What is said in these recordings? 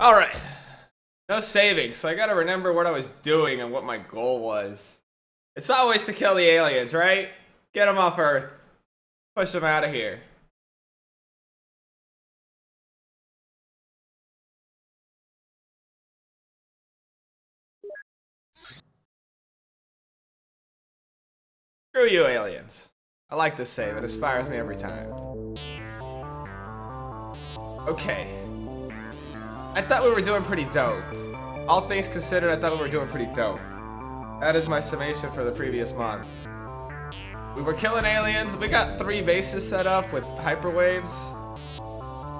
Alright. No saving, so I gotta remember what I was doing and what my goal was. It's always to kill the aliens, right? Get them off Earth. Push them out of here. Screw you, aliens. I like this save, it inspires me every time. Okay. I thought we were doing pretty dope. All things considered, I thought we were doing pretty dope. That is my summation for the previous month. We were killing aliens, we got 3 bases set up with hyperwaves.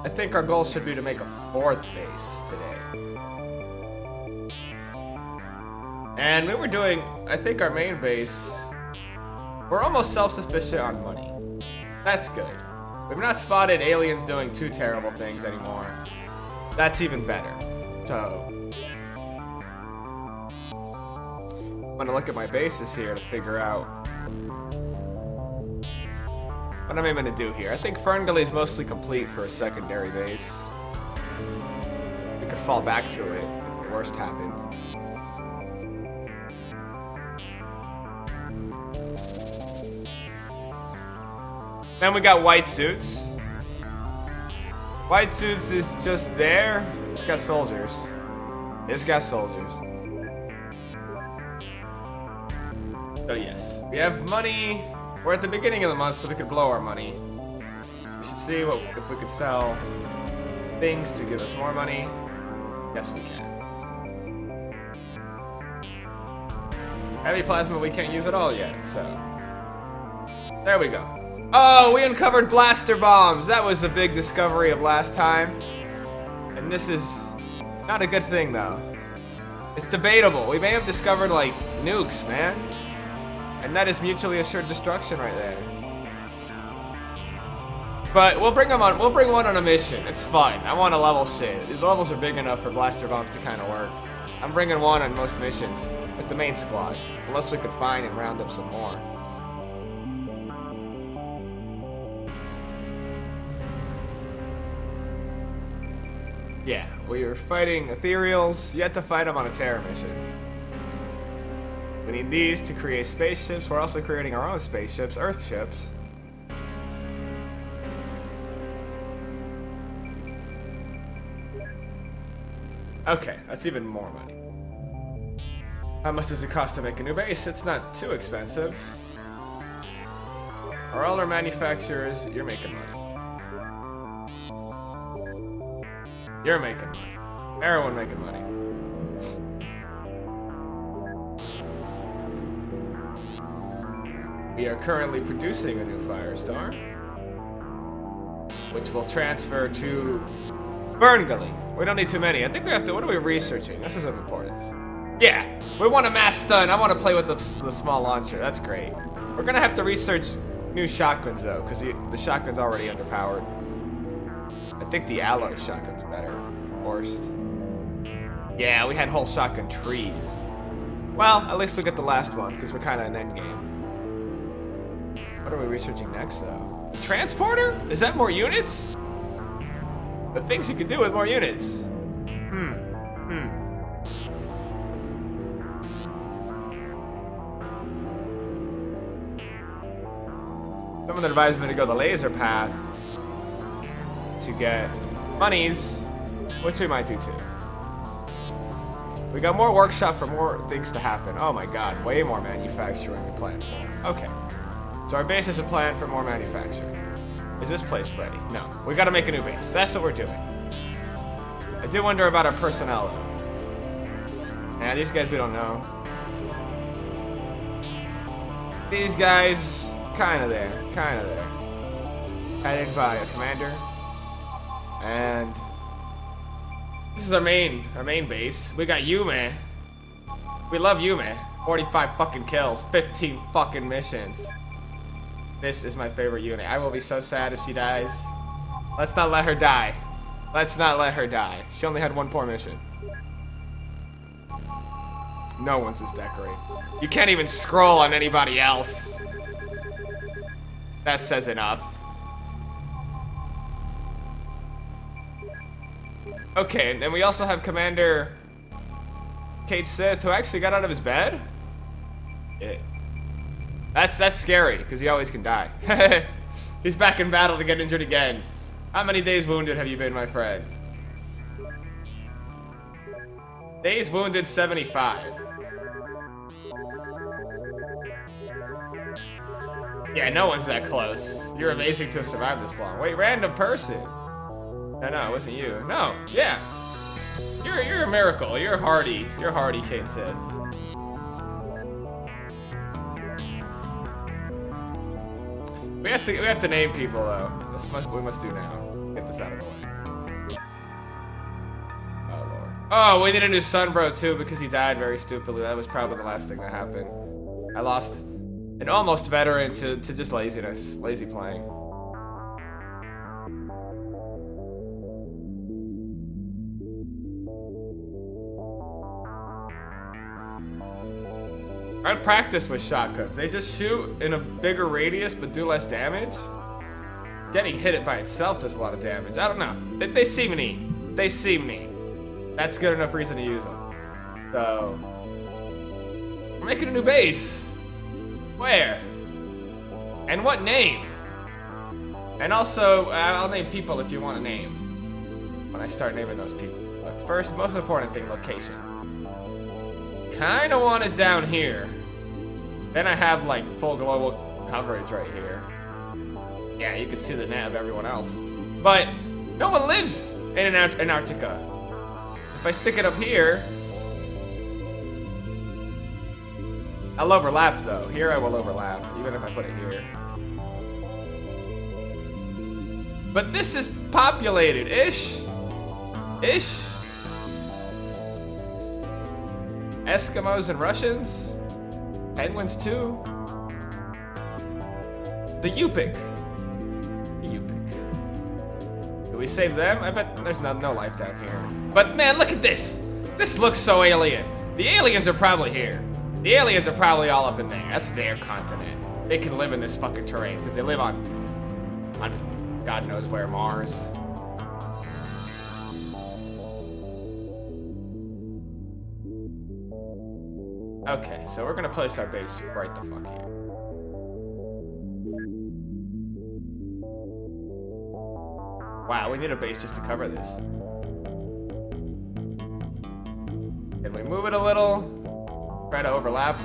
I think our goal should be to make a 4th base today. And we were doing, I think our main base, we're almost self-sufficient on money. That's good. We've not spotted aliens doing too terrible things anymore. That's even better. So, I'm gonna look at my bases here to figure out what I'm aiming to do here. I think Ferngully is mostly complete for a secondary base. We could fall back to it if the worst happens. Then we got white suits. White suits is just there. It's got soldiers. It's got soldiers. So yes, we have money. We're at the beginning of the month, so we could blow our money. We should see what if we could sell things to give us more money. Yes, we can. Heavy plasma we can't use at all yet, so there we go. Oh, we uncovered blaster bombs! That was the big discovery of last time. And this is not a good thing, though. It's debatable. We may have discovered, like, nukes, man. And that is mutually assured destruction right there. But we'll bring them on. We'll bring one on a mission. It's fun. I want to level shit. These levels are big enough for blaster bombs to kind of work. I'm bringing one on most missions with the main squad. Unless we could find and round up some more. Yeah, we were fighting ethereals. You had to fight them on a terror mission. We need these to create spaceships. We're also creating our own spaceships, Earth ships. Okay, that's even more money. How much does it cost to make a new base? It's not too expensive. Our older manufacturers, you're making money. You're making money. Everyone making money. We are currently producing a new Firestar, which will transfer to Burngali. We don't need too many. I think we have to. What are we researching? This is of importance. Yeah, we want a mass stun. I want to play with the small launcher. That's great. We're gonna have to research new shotguns though, because the shotgun's already underpowered. I think the alloy shotgun's better. Worst. Yeah, we had whole shotgun trees. Well, at least we get the last one, because we're kind of an end game. What are we researching next, though? The transporter? Is that more units? The things you can do with more units. Someone advised me to go the laser path to get monies, which we might do too. We got more workshop for more things to happen. Oh my god, way more manufacturing we planned for. Okay, so our base is a plan for more manufacturing. Is this place ready? No, we gotta make a new base. That's what we're doing. I do wonder about our personnel though. Nah, these guys we don't know. These guys, kinda there. Headed by a commander. And this is our main base. We got Yume. We love Yume. 45 fucking kills, 15 fucking missions. This is my favorite unit. I will be so sad if she dies. Let's not let her die. Let's not let her die. She only had one poor mission. No one says decorate. You can't even scroll on anybody else. That says enough. Okay, and then we also have Commander Cait Sith, who actually got out of his bed? Yeah. That's scary, because he always can die. He's back in battle to get injured again. How many days wounded have you been, my friend? Days wounded 75. Yeah, no one's that close. You're amazing to have survived this long. Wait, random person. No, it wasn't you. No, yeah. You're a miracle. You're hardy. You're hardy, Cait Sith. We have to name people though. That's what we must do now. Get this out of the way. Oh lord. Oh, we need a new Sunbro too because he died very stupidly. That was probably the last thing that happened. I lost an almost veteran to just laziness, lazy playing. I'd practice with shotguns. They just shoot in a bigger radius but do less damage. Getting hit by itself does a lot of damage. I don't know. They seem neat. They seem neat. That's good enough reason to use them. So, we're making a new base. Where? And what name? And also, I'll name people if you want a name when I start naming those people. But first, most important thing, location. Kinda want it down here. Then I have like full global coverage right here. Yeah, you can see the net of everyone else. But no one lives in Antarctica. If I stick it up here, I'll overlap though. Here I will overlap, even if I put it here. But this is populated, ish. Ish. Eskimos and Russians, penguins too. The Yupik. The Yupik. Do we save them? I bet there's no life down here. But man, look at this. This looks so alien. The aliens are probably here. The aliens are probably all up in there. That's their continent. They can live in this fucking terrain because they live on God knows where, Mars. Okay, so we're gonna place our base right the fuck here. Wow, we need a base just to cover this. Can we move it a little? Try to overlap.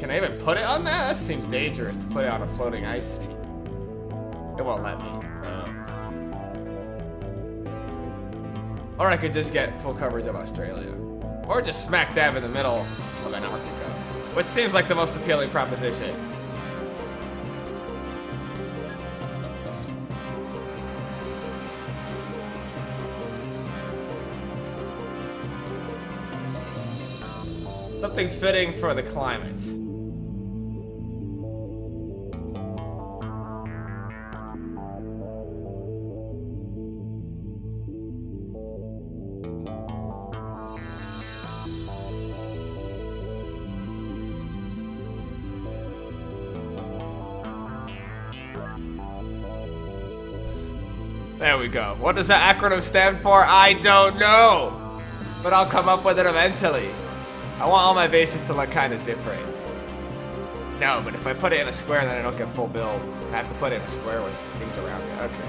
Can I even put it on that? That seems dangerous to put it on a floating ice peak. It won't let me. Or I could just get full coverage of Australia. Or just smack dab in the middle of Antarctica, which seems like the most appealing proposition. Something fitting for the climate. There we go. What does that acronym stand for? I don't know, but I'll come up with it eventually. I want all my bases to look kind of different. No, but if I put it in a square, then I don't get full build. I have to put it in a square with things around it. Okay.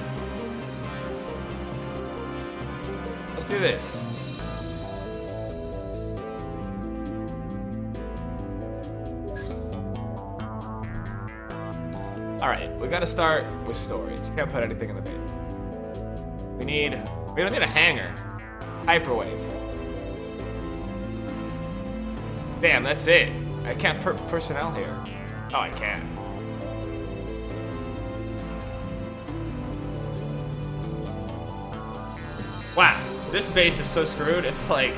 Let's do this. All right, we gotta start with storage. Can't put anything in the bin. We don't need a hangar. Hyperwave. Damn, that's it. I can't put personnel here. Oh, I can. Wow, this base is so screwed. It's like,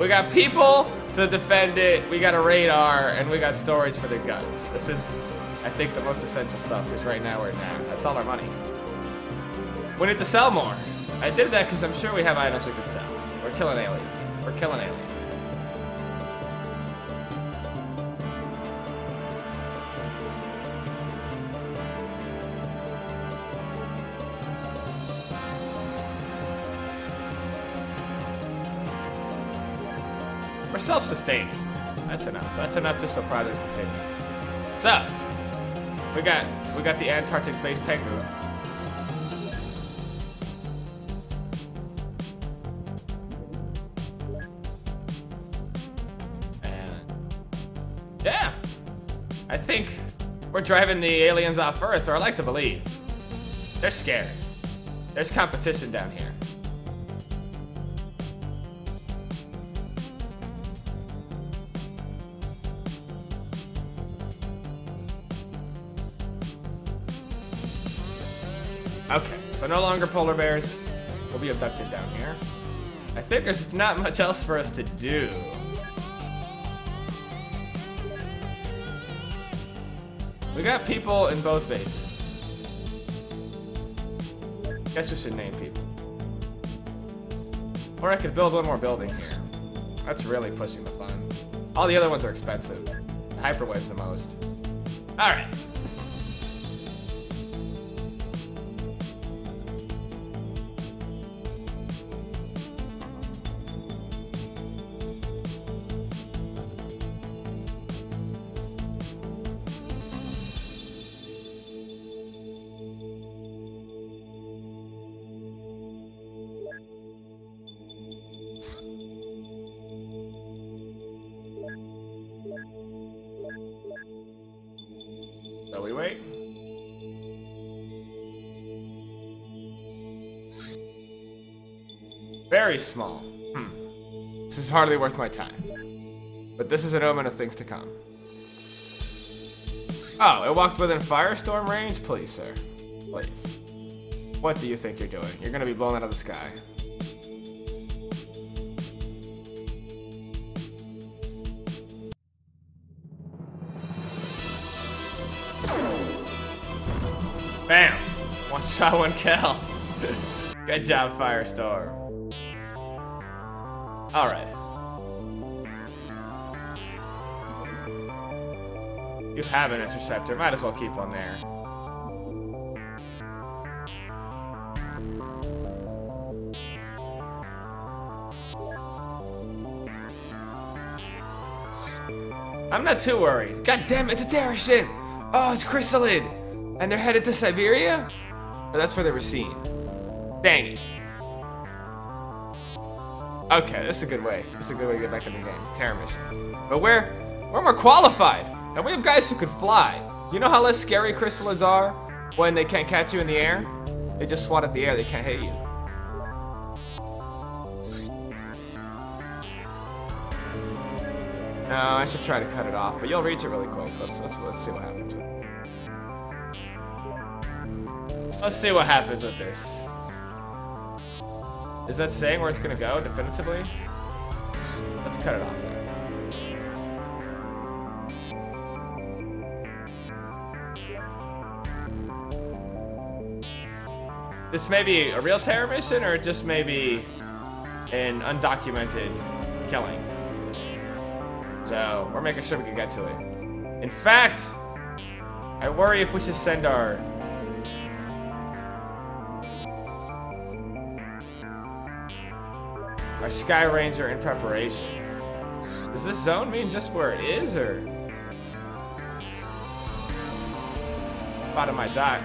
we got people to defend it, we got a radar, and we got storage for the guns. This is, I think, the most essential stuff, because right now we're down. That's all our money. We need to sell more. I did that because I'm sure we have items we can sell. We're killing aliens. We're killing aliens. We're self-sustaining. That's enough. That's enough to supply this continue. So, we got the Antarctic-based penguin. I think we're driving the aliens off Earth, or I like to believe. They're scared. There's competition down here. Okay, so no longer polar bears. We'll be abducted down here. I think there's not much else for us to do. We got people in both bases. Guess we should name people. Or I could build one more building here. That's really pushing the fun. All the other ones are expensive. Hyperwave's the most. Alright. Very small. This is hardly worth my time. But this is an omen of things to come. Oh, it walked within firestorm range? Please, sir. Please. What do you think you're doing? You're gonna be blown out of the sky. Bam! One shot, one kill. Good job, Firestorm. All right. You have an interceptor. Might as well keep one there. I'm not too worried. God damn it, it's a terror ship. Oh, it's Chrysalid. And they're headed to Siberia? But that's where they were seen. Dang it. Okay, this is a good way. This is a good way to get back in the game. Terror mission. But we're more qualified. And we have guys who could fly. You know how less scary chrysalids are when they can't catch you in the air? They just swat at the air, they can't hit you. No, I should try to cut it off, but you'll reach it really quick. Let's see what happens with it. Let's see what happens with this. Is that saying where it's gonna go, definitively? Let's cut it off there. This may be a real terror mission, or it just may be an undocumented killing. So, we're making sure we can get to it. In fact, I worry if we should send our... our Skyranger in preparation. Does this zone mean just where it is, or? Bottom of my dock.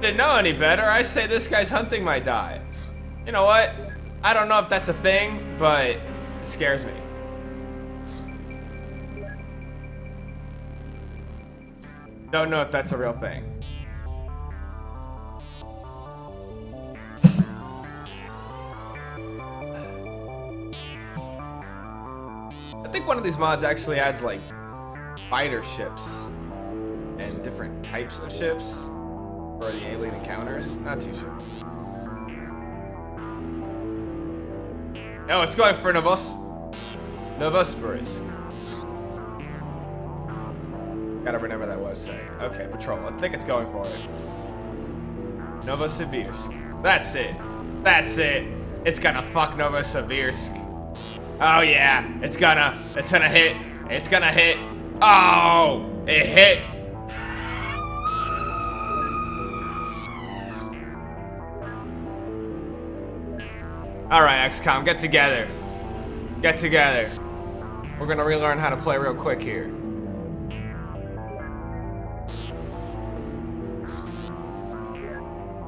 Didn't know any better. I say this guy's hunting my die. You know what? I don't know if that's a thing, but it scares me. Don't know if that's a real thing. I think one of these mods actually adds like fighter ships and different types of ships. Or the alien encounters? Not too sure. Oh, it's going for Novosibirsk. Gotta remember that website. Okay, patrol. I think it's going for it. Novosibirsk. That's it. That's it. It's gonna fuck Novosibirsk. Oh yeah. It's gonna hit. It's gonna hit. Oh! It hit. Alright, XCOM, get together. Get together. We're gonna relearn how to play real quick here.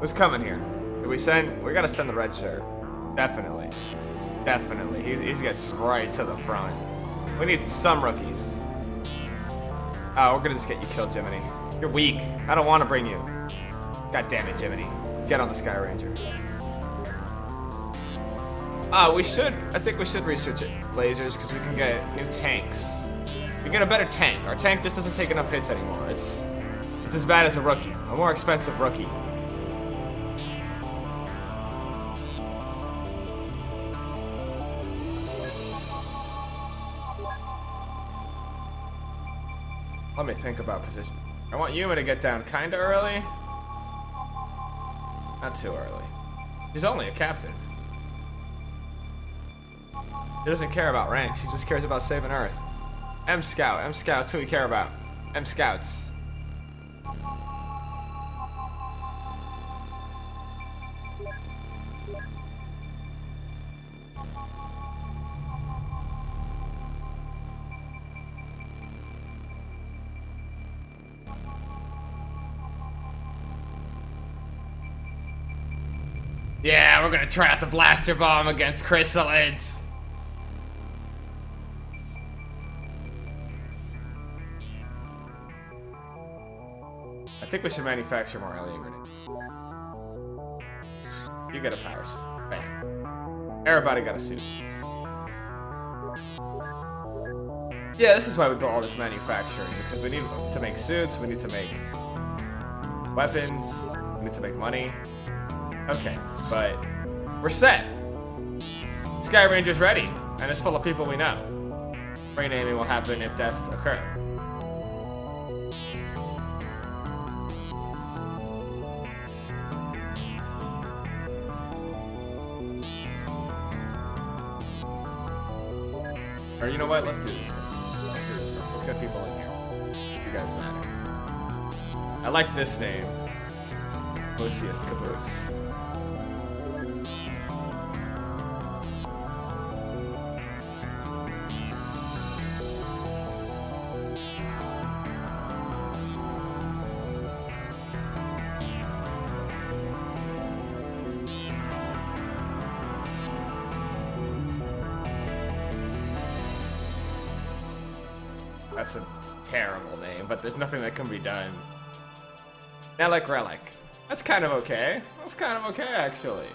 Who's coming here? Did we send? We gotta send the red shirt. Definitely. Definitely. He gets right to the front. We need some rookies. Oh, we're gonna just get you killed, Jiminy. You're weak. I don't want to bring you. God damn it, Jiminy. Get on the Skyranger. Ah, we should. I think we should research it. Lasers, because we can get new tanks. We get a better tank. Our tank just doesn't take enough hits anymore. It's as bad as a rookie. A more expensive rookie. Let me think about position. I want Yume to get down kinda early. Not too early. She's only a captain. She doesn't care about rank, she just cares about saving Earth. M Scout, M Scout's who we care about. M Scouts. Yeah, we're gonna try out the blaster bomb against Chrysalids. I think we should manufacture more alien grenades. You get a power suit. Bam. Everybody got a suit. Yeah, this is why we built all this manufacturing, because we need to make suits, we need to make weapons, we need to make money. Okay, but we're set. Skyranger's ready, and it's full of people we know. Renaming will happen if deaths occur. Or you know what? Let's do this one. Let's do this one. Let's get people in here. You guys matter. I like this name. Lucius Caboose. That's a terrible name, but there's nothing that can be done. Now, like Relic. That's kind of okay. That's kind of okay, actually.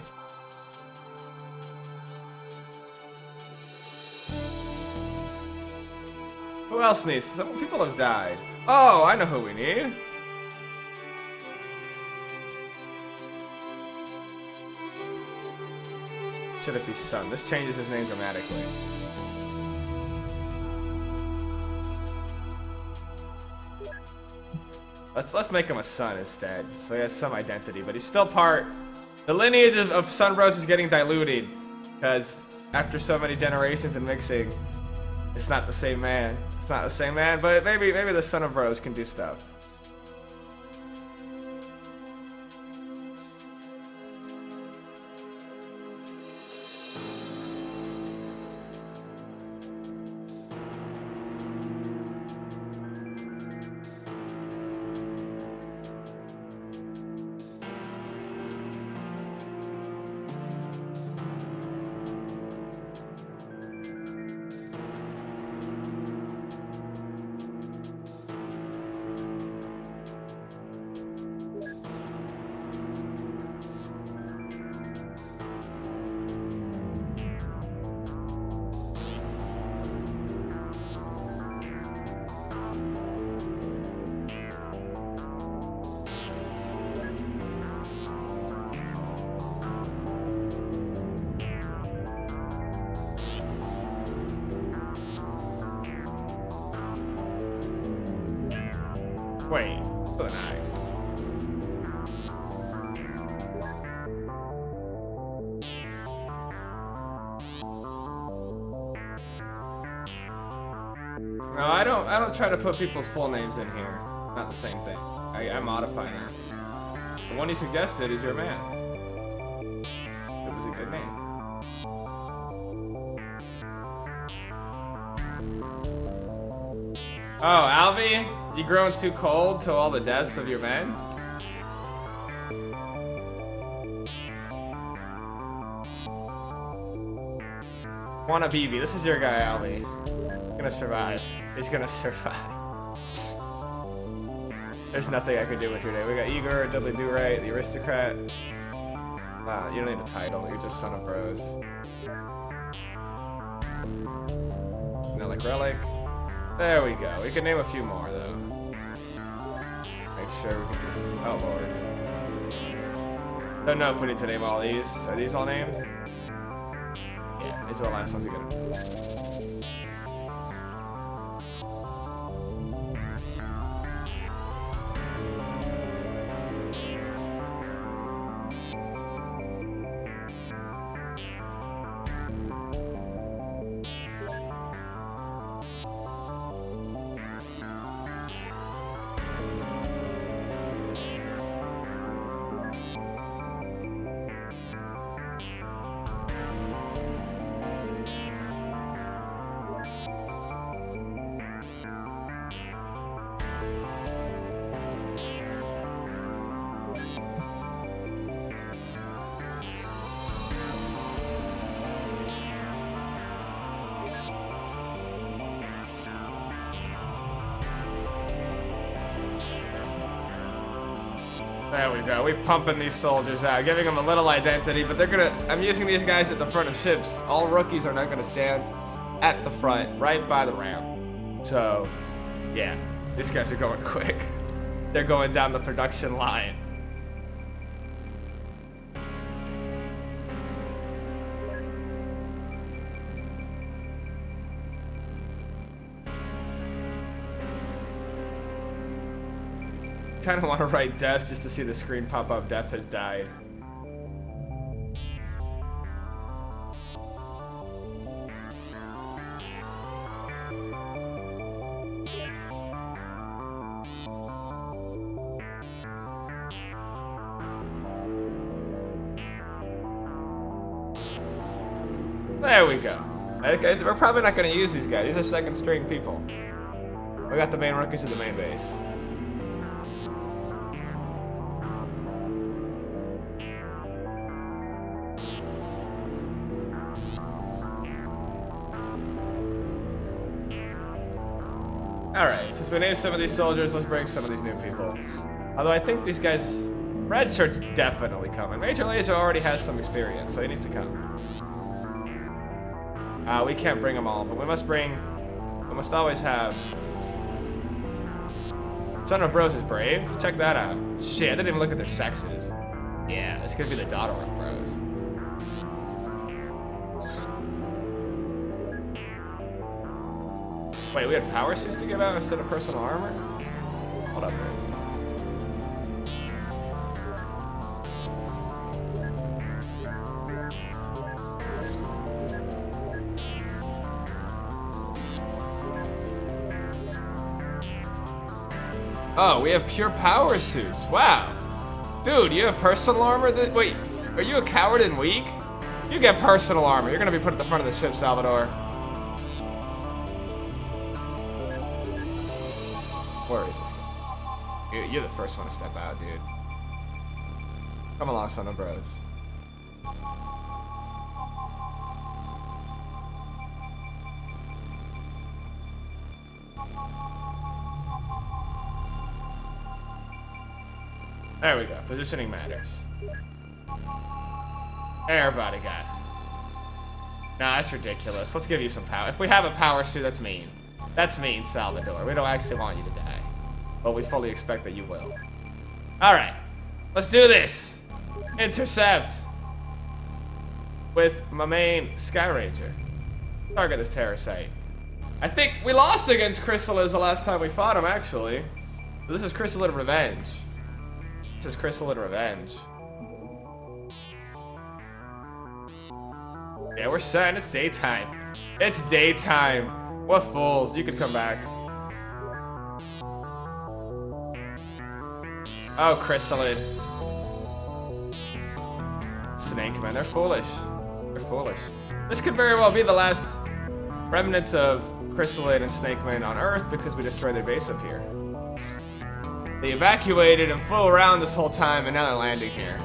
Who else needs? Some people have died. Oh, I know who we need. Should it be Sun? This changes his name dramatically. Let's make him a son instead, so he has some identity, but he's still part. The lineage of Sun Rose is getting diluted, because after so many generations and mixing, it's not the same man. It's not the same man, but maybe the Son of Bros can do stuff. halfway for now. No, I don't try to put people's full names in here. Not the same thing. I modify them. The one you suggested is your man. It was a good name. Oh, Alvy, you grown too cold to all the deaths of your men? Wannabe, this is your guy, Alvy. Gonna survive. He's gonna survive. There's nothing I could do with your name. We got Igor, Dudley Do-Right, The Aristocrat. Nah, you don't need a title. You're just Son of Bros. Now, like Relic. There we go. We can name a few more though. Make sure we can. Just... Oh lord. Don't know if we need to name all these. Are these all named? Yeah, these are the last ones we gotta. There we go, we're pumping these soldiers out, giving them a little identity, but they're gonna, I'm using these guys at the front of ships. All rookies are not gonna stand at the front, right by the ramp. So, yeah, these guys are going quick. They're going down the production line. I kind of want to write death just to see the screen pop up. Death has died. There we go. We're probably not going to use these guys. These are second string people. We got the main rookies at the main base. Alright, since we named some of these soldiers, let's bring some of these new people. Although I think these guys... Red Shirt's definitely coming. Major Laser already has some experience, so he needs to come. We can't bring them all, but we must bring... We must always have... Son of Bros is brave. Check that out. Shit, I didn't even look at their sexes. Yeah, this could be the daughter of Bros. Wait, we had power suits to give out instead of personal armor? Hold up, man. Oh, we have pure power suits. Wow. Dude, you have personal armor? Wait, are you a coward and weak? You get personal armor. You're gonna be put at the front of the ship, Salvador. Where is this guy? You're the first one to step out, dude. Come along, Son of Bros. There we go. Positioning matters. Everybody got it. Nah, that's ridiculous. Let's give you some power. If we have a power suit, that's mean. That's mean, Salvador. We don't actually want you to die. But we fully expect that you will. Alright. Let's do this! Intercept! With my main Skyranger. Target this terror site. I think we lost against Chrysalid the last time we fought him, actually. This is Chrysalid Revenge. This is Chrysalid Revenge. Yeah, we're set. It's daytime. It's daytime. What fools. You can come back. Oh, Chrysalid. Snake, man. They're foolish. They're foolish. This could very well be the last remnants of Chrysalid and Snake Man on Earth because we destroyed their base up here. They evacuated and flew around this whole time and now they're landing here.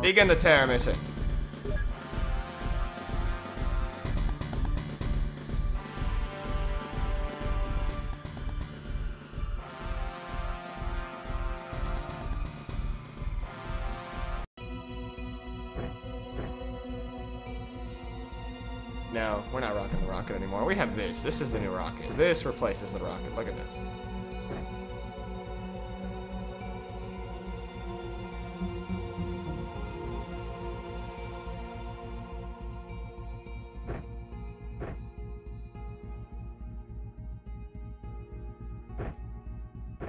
Begin the terror mission. No, we're not rocking the rocket anymore. We have this. This is the new rocket. This replaces the rocket. Look at this.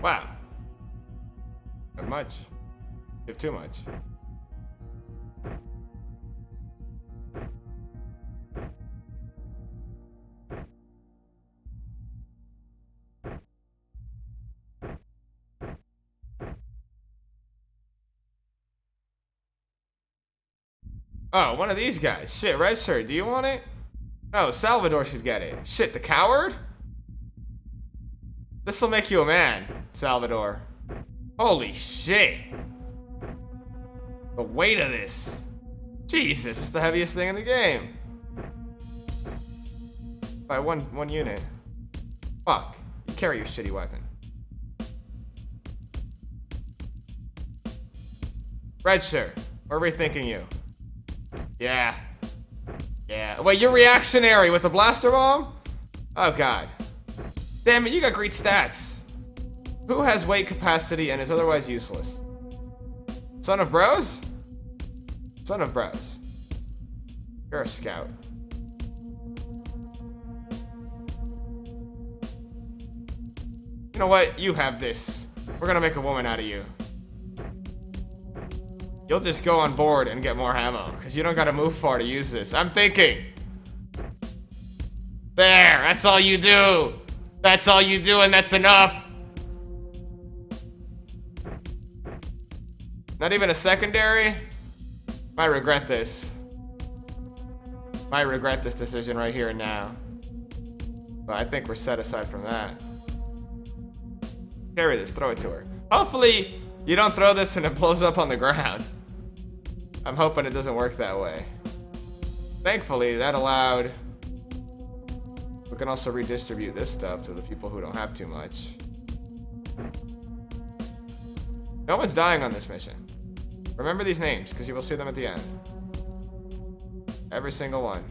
Wow. Not much. You have too much. Oh, one of these guys. Shit, Red Shirt, do you want it? No, Salvador should get it. Shit, the coward? This'll make you a man, Salvador. Holy shit. The weight of this. Jesus, it's the heaviest thing in the game. By one unit. Fuck. You carry your shitty weapon. Red Shirt, we're rethinking you. Yeah. Yeah. Wait, you're reactionary with the blaster bomb? Oh, God. Damn it, you got great stats. Who has weight capacity and is otherwise useless? Son of bros? Son of bros. You're a scout. You know what? You have this. We're gonna make a woman out of you. You'll just go on board and get more ammo, because you don't gotta move far to use this. I'm thinking. There, that's all you do. That's all you do, and that's enough. Not even a secondary? Might regret this. Might regret this decision right here and now. But I think we're set aside from that. Carry this, throw it to her. Hopefully, you don't throw this and it blows up on the ground. I'm hoping it doesn't work that way. Thankfully, that allowed... We can also redistribute this stuff to the people who don't have too much. No one's dying on this mission. Remember these names, because you will see them at the end. Every single one.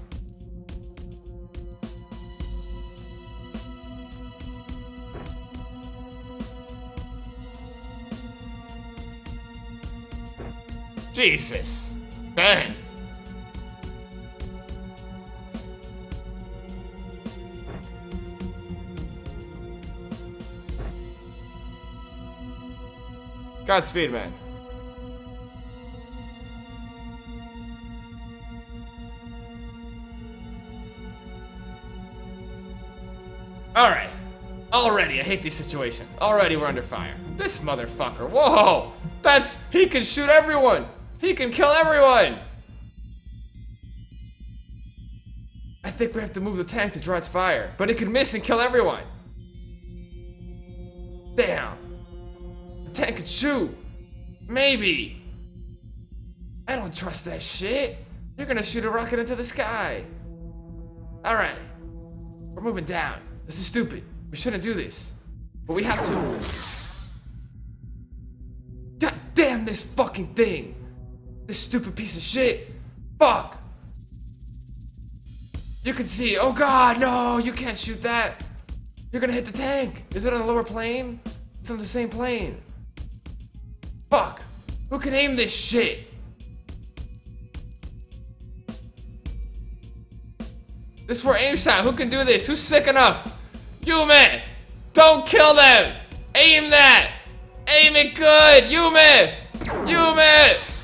Jesus. Ben. Godspeed, man. Alright. Already, I hate these situations. Already, we're under fire. This motherfucker. Whoa! That's... He can shoot everyone! He can kill everyone! I think we have to move the tank to draw its fire, but it can miss and kill everyone! Damn! The tank can shoot! Maybe! I don't trust that shit! You're gonna shoot a rocket into the sky! Alright. We're moving down. This is stupid. We shouldn't do this. But we have to. God damn this fucking thing! This stupid piece of shit. Fuck. You can see. Oh God, no, you can't shoot that. You're gonna hit the tank. Is it on a lower plane? It's on the same plane. Fuck. Who can aim this shit? This is for aim shot. Who can do this? Who's sick enough? Yume. Don't kill them. Aim that! Aim it good! Yume! Yume!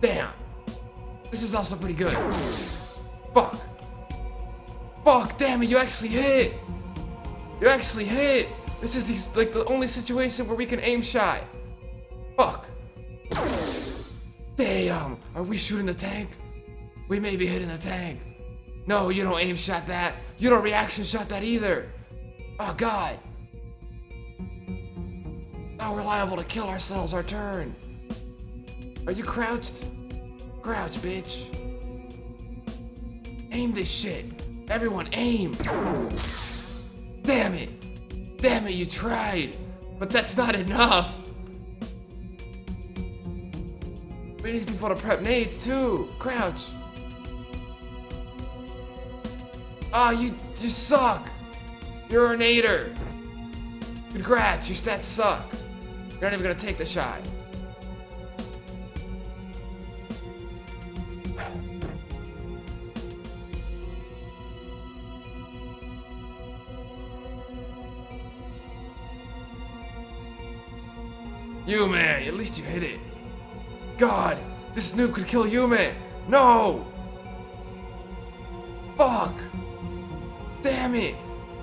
Damn. This is also pretty good. Fuck. Fuck, damn it, you actually hit! You actually hit! This is the, like, the only situation where we can aim shy. Fuck. Damn, are we shooting the tank? We may be hitting the tank. No, you don't aim shot that. You don't reaction shot that either. Oh god. Now we're liable to kill ourselves our turn. Are you crouched? Crouch, bitch. Aim this shit. Everyone, aim. Damn it. Damn it, you tried. But that's not enough. We need people to prep nades too. Crouch. Ah, you suck. You're a nader. Congrats, your stats suck. You're not even gonna take the shot. Yume, at least you hit it. God, this noob could kill Yume. No! Fuck! Damn it!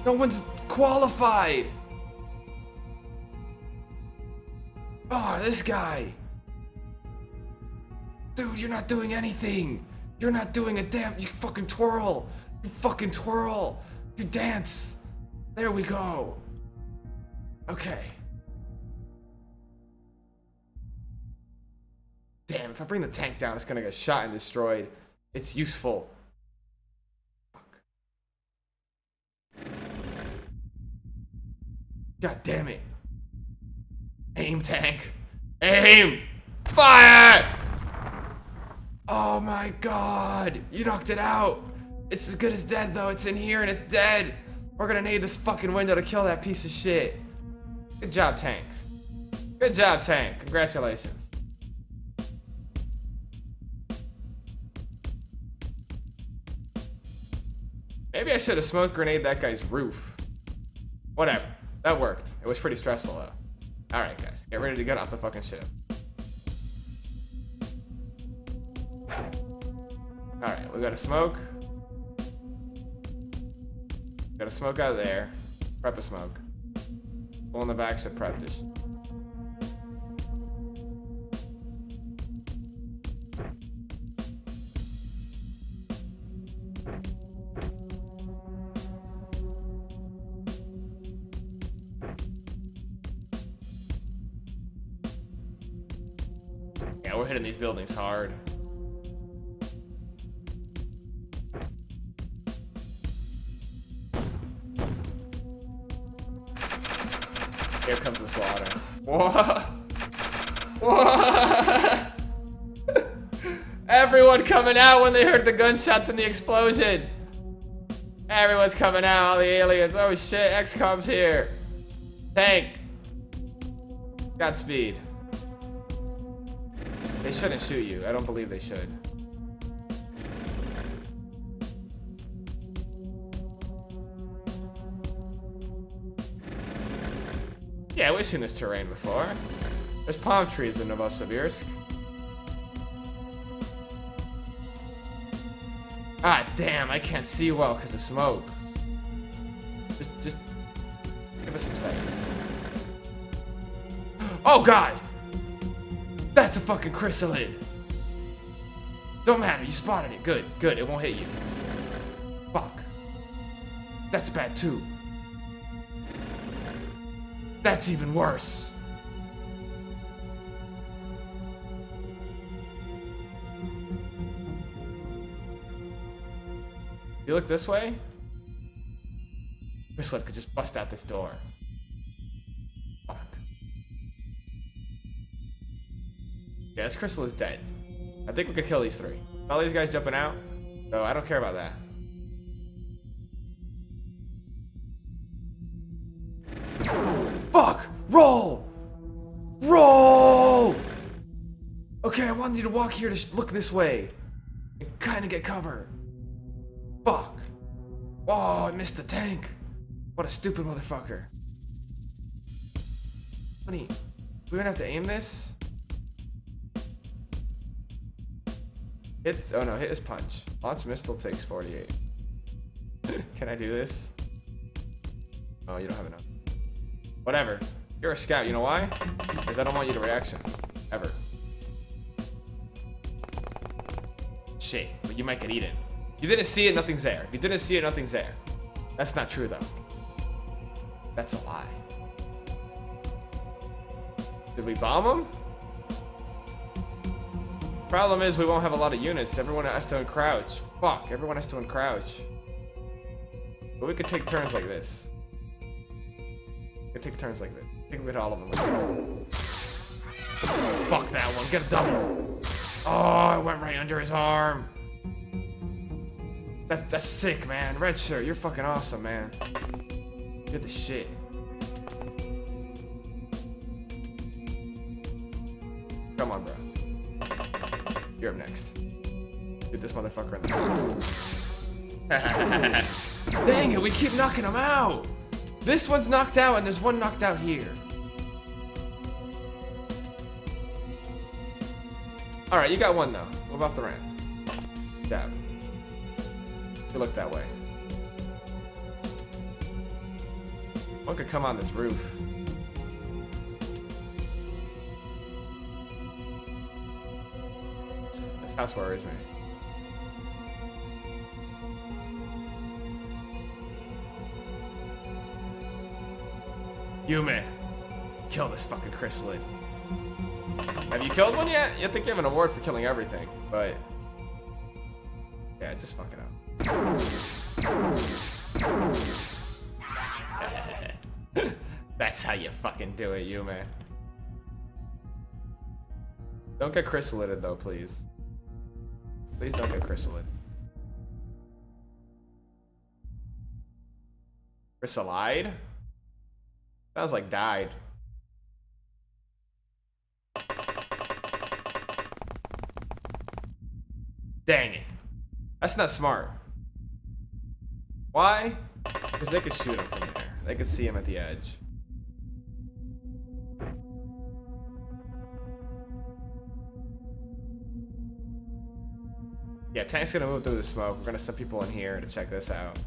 No one's qualified! Oh, this guy! Dude, you're not doing anything! You're not doing a damn— you fucking twirl! You fucking twirl! You dance! There we go! Okay. Damn, if I bring the tank down, it's gonna get shot and destroyed. It's useful. Fuck. God damn it. Aim, tank. Aim! Fire! Oh my god! You knocked it out! It's as good as dead, though. It's in here and it's dead! We're gonna need this fucking window to kill that piece of shit. Good job, tank. Good job, tank. Congratulations. Maybe I should have smoke grenade that guy's roof. Whatever. That worked. It was pretty stressful though. Alright guys, get ready to get off the fucking ship. Alright, we gotta smoke. Gotta smoke out of there. Prep a smoke. Pull in the back should prep this. Hitting these buildings hard. Here comes the slaughter. What? What? Everyone coming out when they heard the gunshots and the explosion. Everyone's coming out, all the aliens. Oh shit, XCOM's here. Tank. Godspeed. They shouldn't shoot you. I don't believe they should. Yeah, we've seen this terrain before. There's palm trees in Novosibirsk. Ah, damn, I can't see well because of smoke. Just give us some sight. Oh, God! That's a fucking Chrysalid. Don't matter, you spotted it. Good, good, it won't hit you. Fuck. That's bad too. That's even worse. You look this way? Chrysalid could just bust out this door. Yeah, this crystal is dead. I think we could kill these three. All these guys jumping out, so I don't care about that. Fuck! Roll! Roll! Okay, I wanted you to walk here to look this way. And kind of get cover. Fuck. Oh, I missed the tank. What a stupid motherfucker. Honey, we're gonna have to aim this? Oh no, hit his punch. Launch missile takes 48. Can I do this? Oh, you don't have enough. Whatever. You're a scout, you know why? Because I don't want you to reaction. Ever. Shit, but you might get eaten. You didn't see it, nothing's there. You didn't see it, nothing's there. That's not true though. That's a lie. Did we bomb him? Problem is we won't have a lot of units. Everyone has to uncrouch. Fuck, everyone has to uncrouch. But we could take turns like this. We could take turns like this. I think we could hit all of them. Fuck that one. Get a double. Oh, it went right under his arm. That's sick, man. Red shirt, you're fucking awesome, man. You did the shit. Come on, bro. You're up next. Get this motherfucker in the Dang it, we keep knocking him out! This one's knocked out and there's one knocked out here. Alright, you got one though. Move off the ramp. Dab. You look that way. One could come on this roof. This house worries me. Yume, kill this fucking Chrysalid. Have you killed one yet? You think you have an award for killing everything, but yeah, just fuck it up. That's how you fucking do it, you man. Don't get chrysalided though, please. Please don't get chrysalid. Chrysalide? Sounds like died. Dang it. That's not smart. Why? Because they could shoot him from there. They could see him at the edge. Yeah, tank's gonna move through the smoke. We're gonna send people in here to check this out.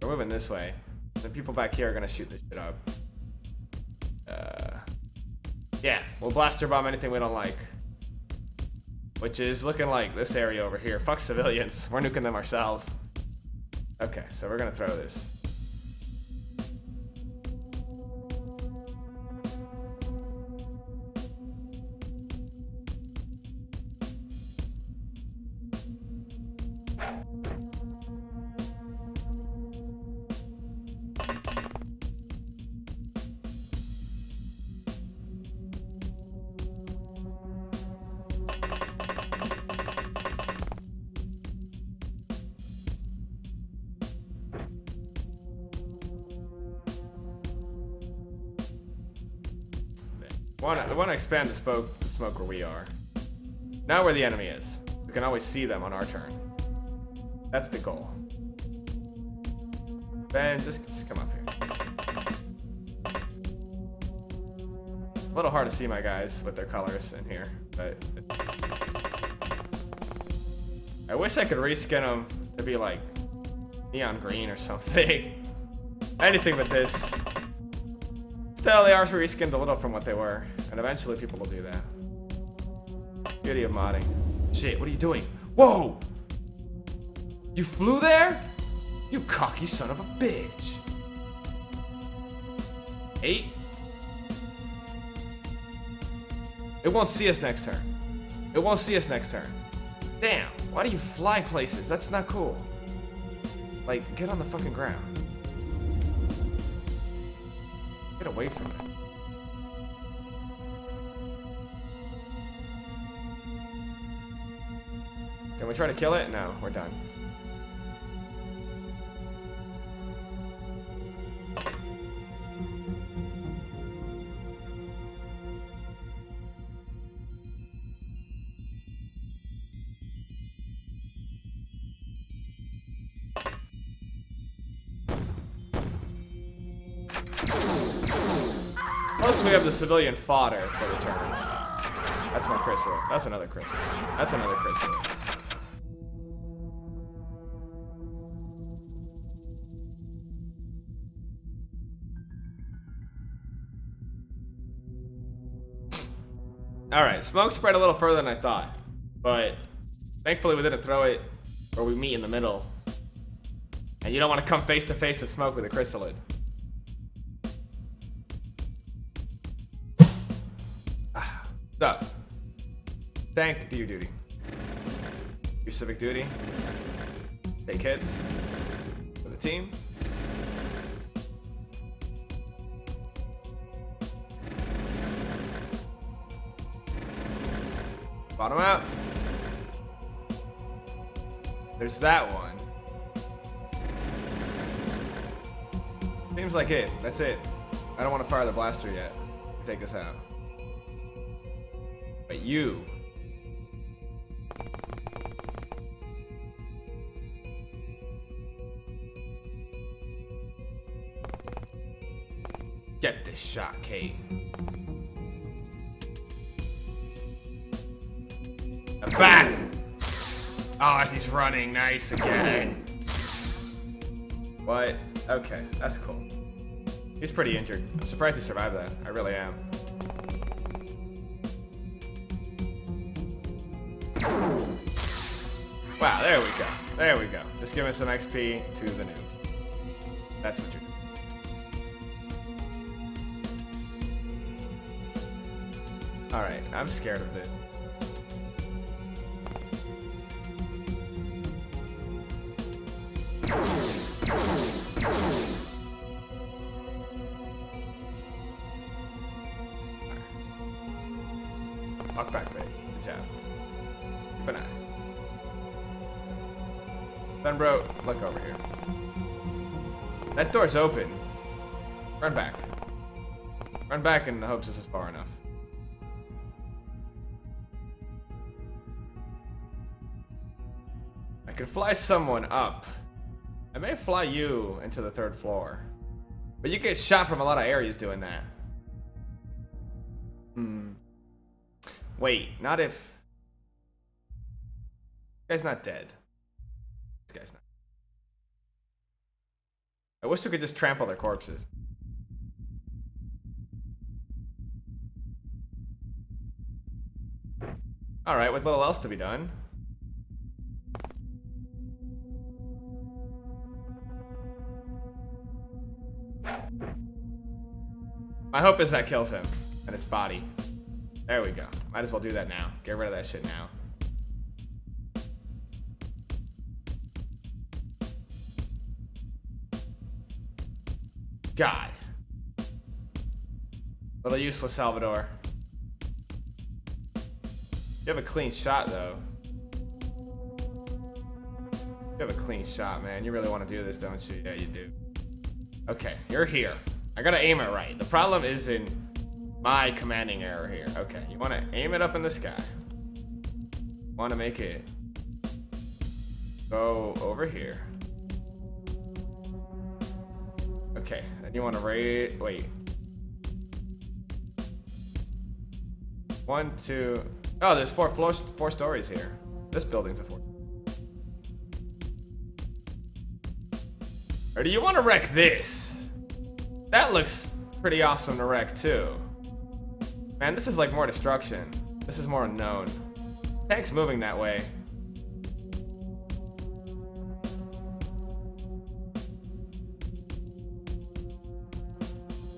We're moving this way. The people back here are gonna shoot this shit up. Yeah, we'll blaster bomb anything we don't like. Which is looking like this area over here. Fuck civilians. We're nuking them ourselves. Okay, so we're gonna throw this. I want to expand the smoke where we are. Now where the enemy is. We can always see them on our turn. That's the goal. Ben, just come up here. A little hard to see my guys with their colors in here, but... I wish I could reskin them to be like neon green or something. Anything but this. Still, they are reskinned a little from what they were, and eventually people will do that. Beauty of modding. Shit, what are you doing? Whoa! You flew there? You cocky son of a bitch. 8. It won't see us next turn. It won't see us next turn. Damn, why do you fly places? That's not cool. Like, get on the fucking ground. Get away from it. Can we try to kill it? No, we're done. Plus we have the civilian fodder that returns. That's my Chrysalid. That's another Chrysalid. That's another Chrysalid. Alright, smoke spread a little further than I thought, but thankfully we didn't throw it where we meet in the middle. And you don't want to come face to face with smoke with a Chrysalid. So, thank your duty. Your civic duty. Take hits. For the team. Bottom out. There's that one. Seems like it. That's it. I don't want to fire the blaster yet. Take us out. But you. Get this shot, Kate. Back! Oh, as he's running, nice again. What? Okay, that's cool. He's pretty injured. I'm surprised he survived that. I really am. Wow, there we go. There we go. Just give us some XP to the noob. That's what you're doing. Alright, I'm scared of this. Walk back, baby. Good job. Keep an eye. Sunbro, look over here. That door's open. Run back. Run back in the hopes this is far enough. I could fly someone up. I may fly you into the third floor. But you get shot from a lot of areas doing that. Hmm. Wait, not if... This guy's not dead. This guy's not. I wish we could just trample their corpses. Alright, with little else to be done. My hope is that kills him and his body. There we go. Might as well do that now. Get rid of that shit now. God. Little useless, Salvador. You have a clean shot, though. You have a clean shot, man. You really want to do this, don't you? Yeah, you do. Okay, you're here. I gotta aim it right. The problem is in my commanding error here. Okay, you wanna aim it up in the sky. Wanna make it go over here. Okay, then you wanna wait. 1, 2, oh, there's four stories here. This building's a four. Or do you wanna wreck this? That looks pretty awesome to wreck too. Man, this is like more destruction. This is more unknown. Tank's moving that way.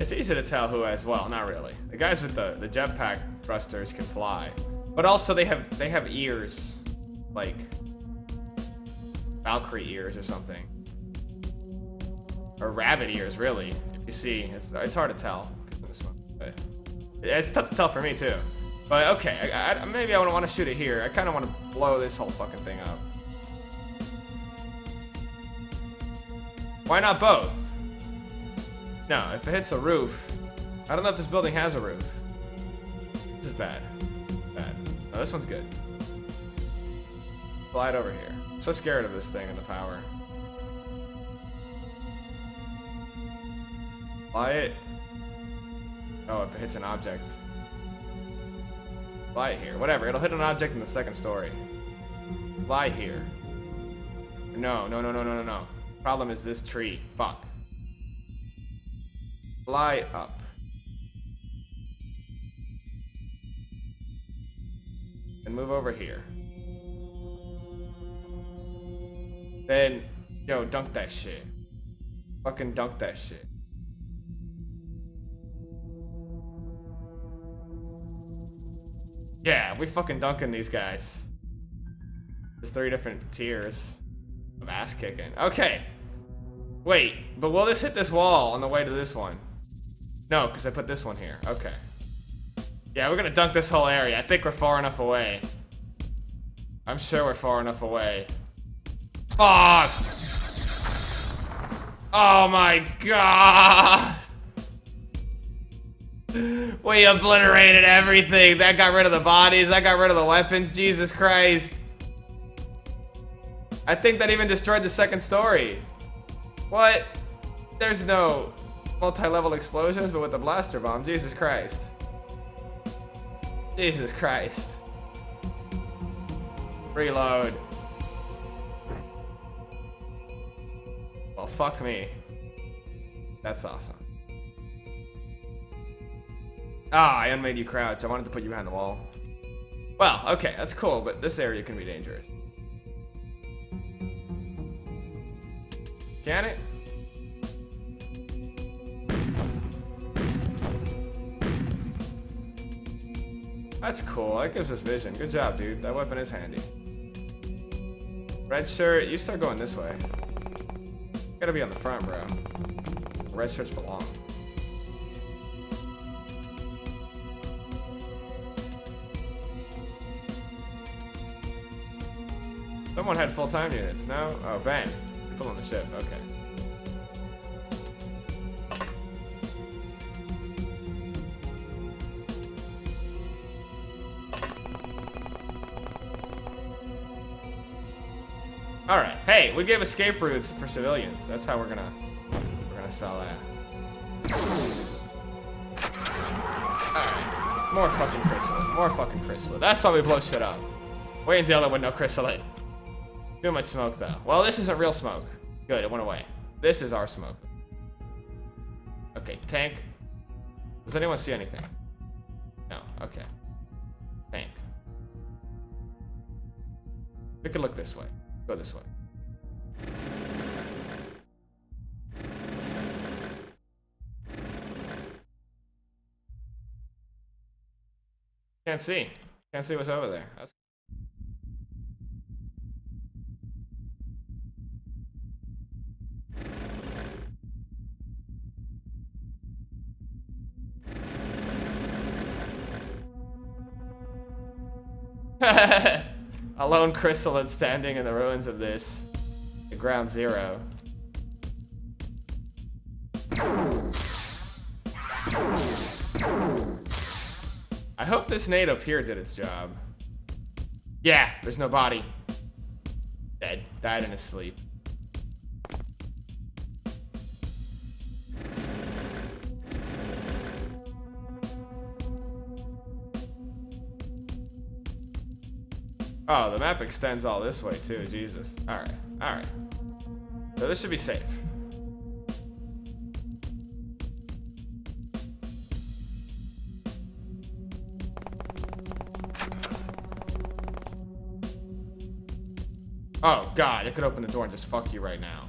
It's easy to tell who as well, not really. The guys with the jetpack thrusters can fly. But also they have ears. Like Valkyrie ears or something. Or rabbit ears, really. If you see, it's hard to tell. It's tough to tell for me too, but okay. Maybe I would want to shoot it here. I kind of want to blow this whole fucking thing up. Why not both? No, if it hits a roof, I don't know if this building has a roof. This is bad. Bad. No, this one's good. Slide over here. I'm so scared of this thing and the power. Fly it. Oh, if it hits an object. Lie here. Whatever. It'll hit an object in the second story. Lie here. No, no, no, no, no, no, no. Problem is this tree. Fuck. Fly up. And move over here. Then, yo, dunk that shit. Fucking dunk that shit. Yeah, we fucking dunking these guys. There's 3 different tiers of ass kicking. Okay. Wait, but will this hit this wall on the way to this one? No, because I put this one here. Okay. Yeah, we're gonna dunk this whole area. I think we're far enough away. I'm sure we're far enough away. Fuck! Oh my god! We obliterated everything. That got rid of the bodies. That got rid of the weapons. Jesus Christ. I think that even destroyed the second story. What? There's no multi-level explosions, but with the blaster bomb. Jesus Christ. Jesus Christ. Reload. Well, fuck me. That's awesome. Ah, I unmade you crouch. I wanted to put you behind the wall. Well, okay, that's cool, but this area can be dangerous. Can it? That's cool. That gives us vision. Good job, dude. That weapon is handy. Red shirt, you start going this way. You gotta be on the front, bro. Red shirts belong. Someone had full-time units. No? Oh, bang. People on the ship. Okay. Alright, hey, we gave escape routes for civilians. That's how we're gonna sell that. Alright. More fucking chrysalid. More fucking chrysalid. That's why we blow shit up. We ain't dealing with no chrysalid. Too much smoke though. Well, this isn't real smoke. Good, it went away. This is our smoke. Okay, tank. Does anyone see anything? No, okay. Tank. We could look this way. Go this way. Can't see. Can't see what's over there. That's... A lone chrysalid standing in the ruins of this. The ground zero. I hope this nade up here did its job. Yeah, there's no body. Dead. Died in his sleep. Oh, the map extends all this way too, Jesus. Alright, alright. So this should be safe. Oh god, it could open the door and just fuck you right now.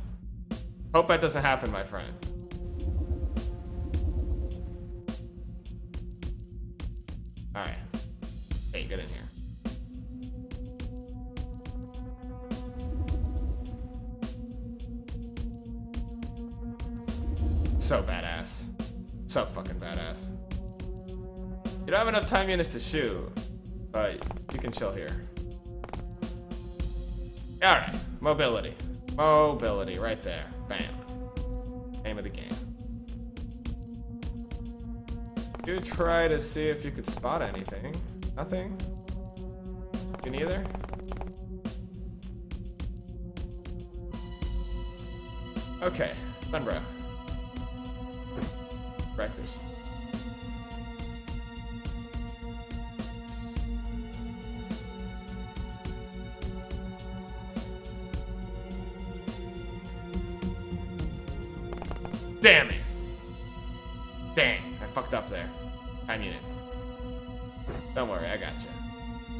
Hope that doesn't happen, my friend. Alright. Hey, get in here. So badass. So fucking badass. You don't have enough time units to shoot, but you can chill here. Alright. Mobility. Mobility. Right there. Bam. Name of the game. Do try to see if you could spot anything. Nothing? You neither? Okay. Sunbro. Practice. Damn it. Dang, I fucked up there. I mean it. Don't worry, I got you.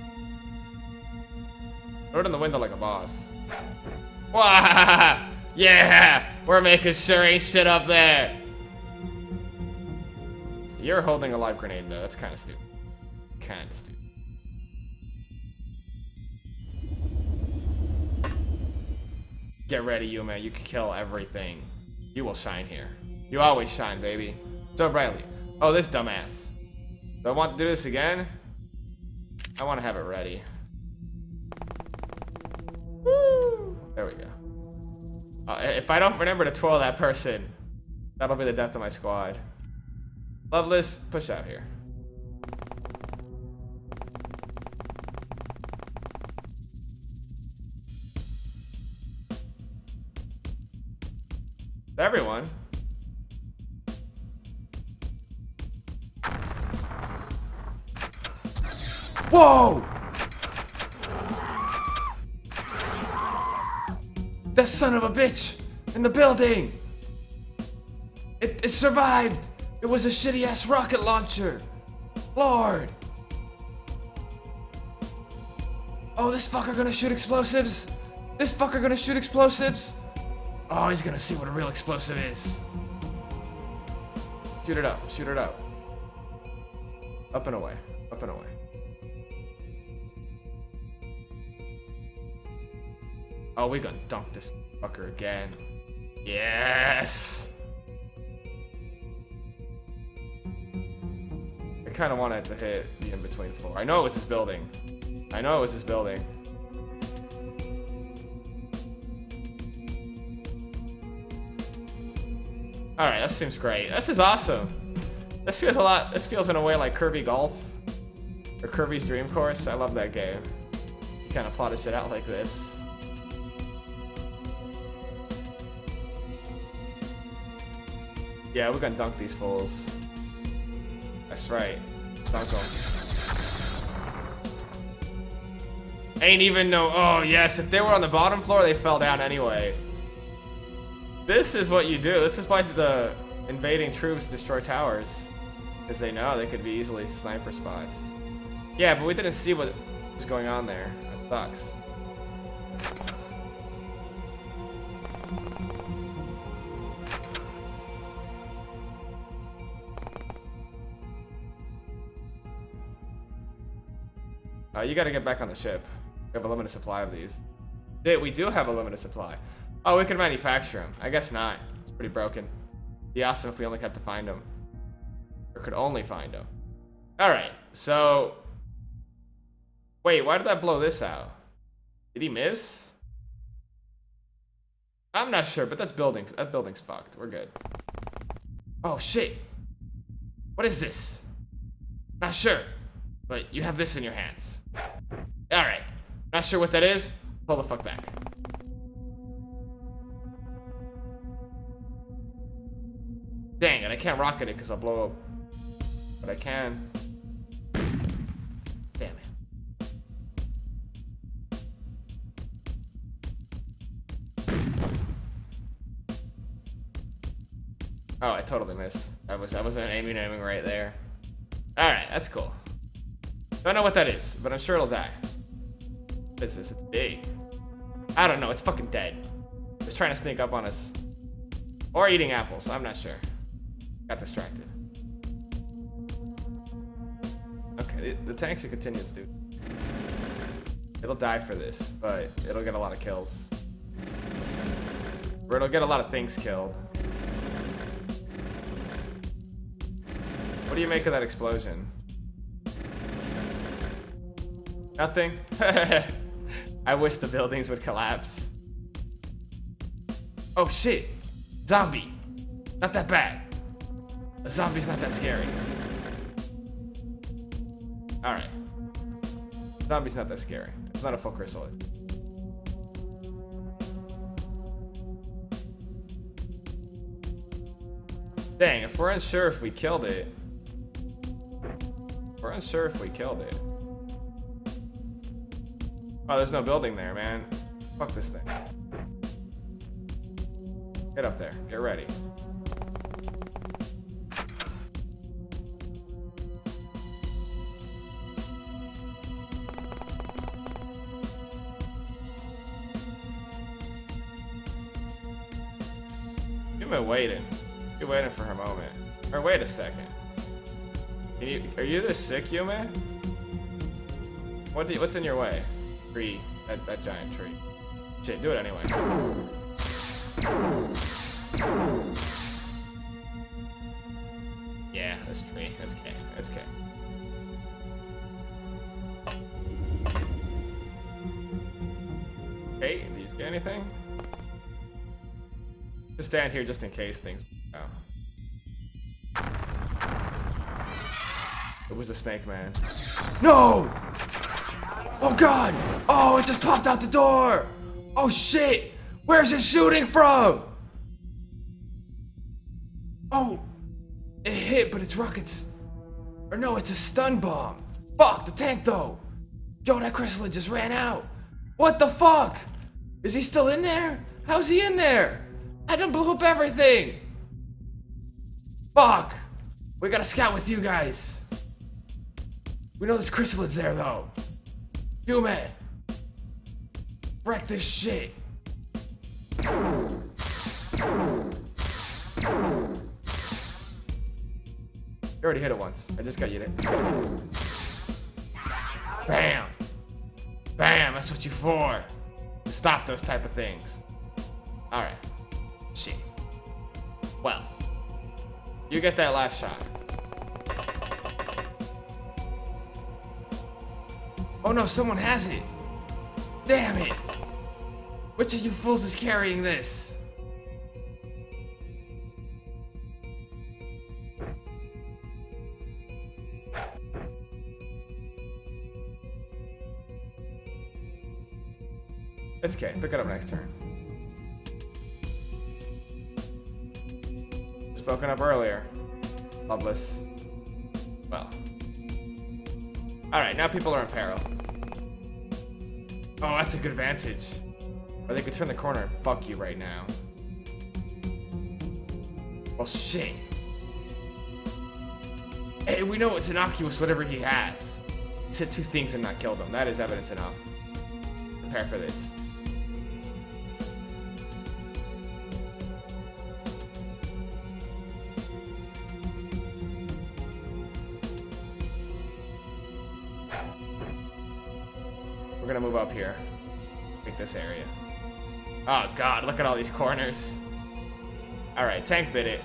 Throw it in the window like a boss. Wow! Yeah! We're making sure ain't shit up there. You're holding a live grenade though. That's kind of stupid. Kind of stupid. Get ready, Yume. You can kill everything. You will shine here. You always shine, baby. So brightly. Oh, this dumbass. Do I want to do this again? I want to have it ready. Woo! There we go. If I don't remember to twirl that person, that'll be the death of my squad. Loveless, push out here. Everyone. Whoa! That son of a bitch in the building! It survived! It was a shitty ass rocket launcher! Lord! Oh, this fucker gonna shoot explosives! This fucker gonna shoot explosives! Oh, he's gonna see what a real explosive is. Shoot it up, shoot it up. Up and away, up and away. Oh, we gonna dunk this fucker again. Yes! I kinda want it to hit the in-between floor. I know it was this building. I know it was this building. Alright, that seems great. This is awesome. This feels a lot, this feels in a way like Kirby Golf. Or Kirby's Dream Course. I love that game. You kind of plotted shit out like this. Yeah, we're gonna dunk these fools. That's right. Dunk them. Ain't even no- oh yes, if they were on the bottom floor, they fell down anyway. This is what you do. This is why the invading troops destroy towers. Because they know they could be easily sniper spots. Yeah, but we didn't see what was going on there. That sucks. You gotta get back on the ship. We have a limited supply of these. Yeah, we do have a limited supply. Oh, we can manufacture them. I guess not. It's pretty broken. It'd be awesome if we only had to find them. Or could only find them. Alright, so... Wait, why did that blow this out? Did he miss? I'm not sure, but that's building. That building's fucked. We're good. Oh, shit. What is this? Not sure. But you have this in your hands. Alright. Not sure what that is? Pull the fuck back. Dang it, I can't rocket it because I'll blow up. But I can. Damn it. Oh, I totally missed. I wasn't aiming right there. Alright, that's cool. Don't know what that is, but I'm sure it'll die. What is this? It's big. I don't know, it's fucking dead. It's trying to sneak up on us. Or eating apples, I'm not sure. Got distracted. Okay, the tanks are continuous, dude. It'll die for this, but it'll get a lot of kills. Or it'll get a lot of things killed. What do you make of that explosion? Nothing? I wish the buildings would collapse. Oh shit! Zombie! Not that bad. A zombie's not that scary. Alright. Zombie's not that scary. It's not a full chrysalid. Dang, if we're unsure if we killed it. We're unsure if we killed it. Oh, there's no building there, man. Fuck this thing. Get up there. Get ready. You've been waiting. You're waiting for her moment. Or wait a second. Are you this sick, Yume? What's in your way? Tree. That giant tree. Shit, do it anyway. Yeah, this tree. That's Kay. That's Kay. Hey, do you see anything? Just stand here just in case things. Oh. It was a snake man. No! Oh god! Oh, it just popped out the door! Oh shit! Where's it shooting from? Oh! It hit, but it's rockets. Or no, it's a stun bomb. Fuck, the tank though! Yo, that Chrysalid just ran out! What the fuck? Is he still in there? How's he in there? I done blew up everything! Fuck! We gotta scout with you guys. We know this Chrysalid's there though. Human! Wreck this shit! You already hit it once. I just got you there. Bam! Bam! That's what you for! Stop those type of things. Alright. Shit. Well. You get that last shot. Oh no, someone has it! Damn it! Which of you fools is carrying this? It's okay, pick it up next turn. Spoken up earlier. Loveless. Well. Alright, now people are in peril. Oh, that's a good vantage. Or they could turn the corner and fuck you right now. Well, shit. Hey, we know it's innocuous, whatever he has. He said two things and not killed him. That is evidence enough. Prepare for this. We're gonna move up here. Pick this area. Oh god, look at all these corners. Alright, tank bit it.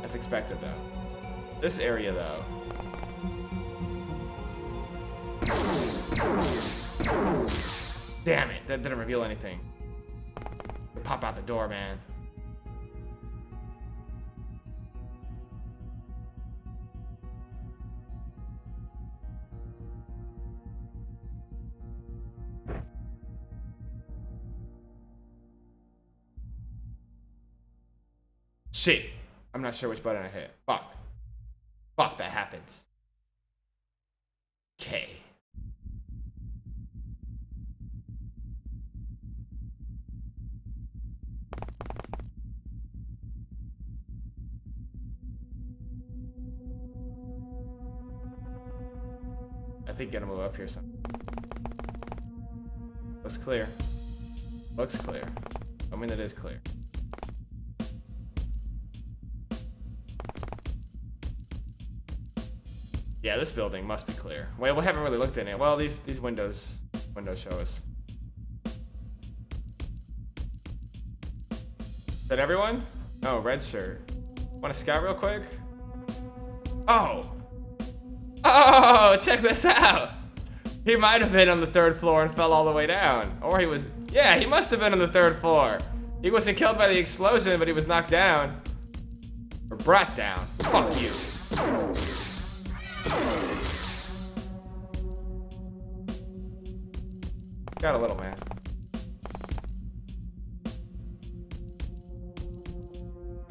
That's expected though. This area though. Damn it, that didn't reveal anything. Pop out the door, man. Shit. I'm not sure which button I hit. Fuck. Fuck, that happens. Okay. I think gonna move up here some. Looks clear. Looks clear. I mean, it is clear. Yeah, this building must be clear. Well, we haven't really looked in it. Well, these windows show us. Is that everyone? Oh, red shirt. Want to scout real quick? Oh! Oh, check this out! He might have been on the third floor and fell all the way down. Or he was... Yeah, he must have been on the third floor. He wasn't killed by the explosion, but he was knocked down. Or brought down. Fuck you. Got a little man.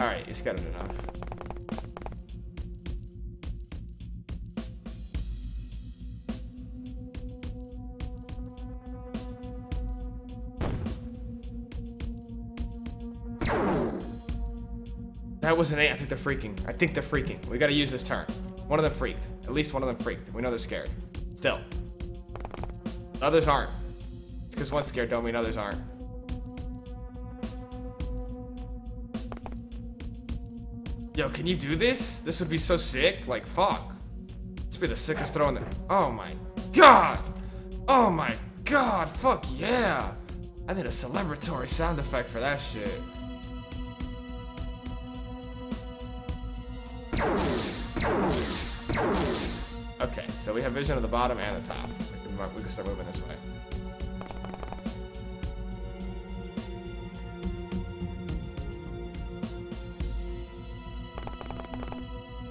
Alright, you scattered enough. That was an 8. I think they're freaking. I think they're freaking. We gotta use this turn. One of them freaked. At least one of them freaked. We know they're scared. Still. Others aren't. It's because one's scared don't mean others aren't. Yo, can you do this? This would be so sick. Like, fuck. It's been the sickest throw in there. Oh my god! Oh my god! Fuck yeah! I need a celebratory sound effect for that shit. Okay, so we have vision of the bottom and the top. We can start moving this way.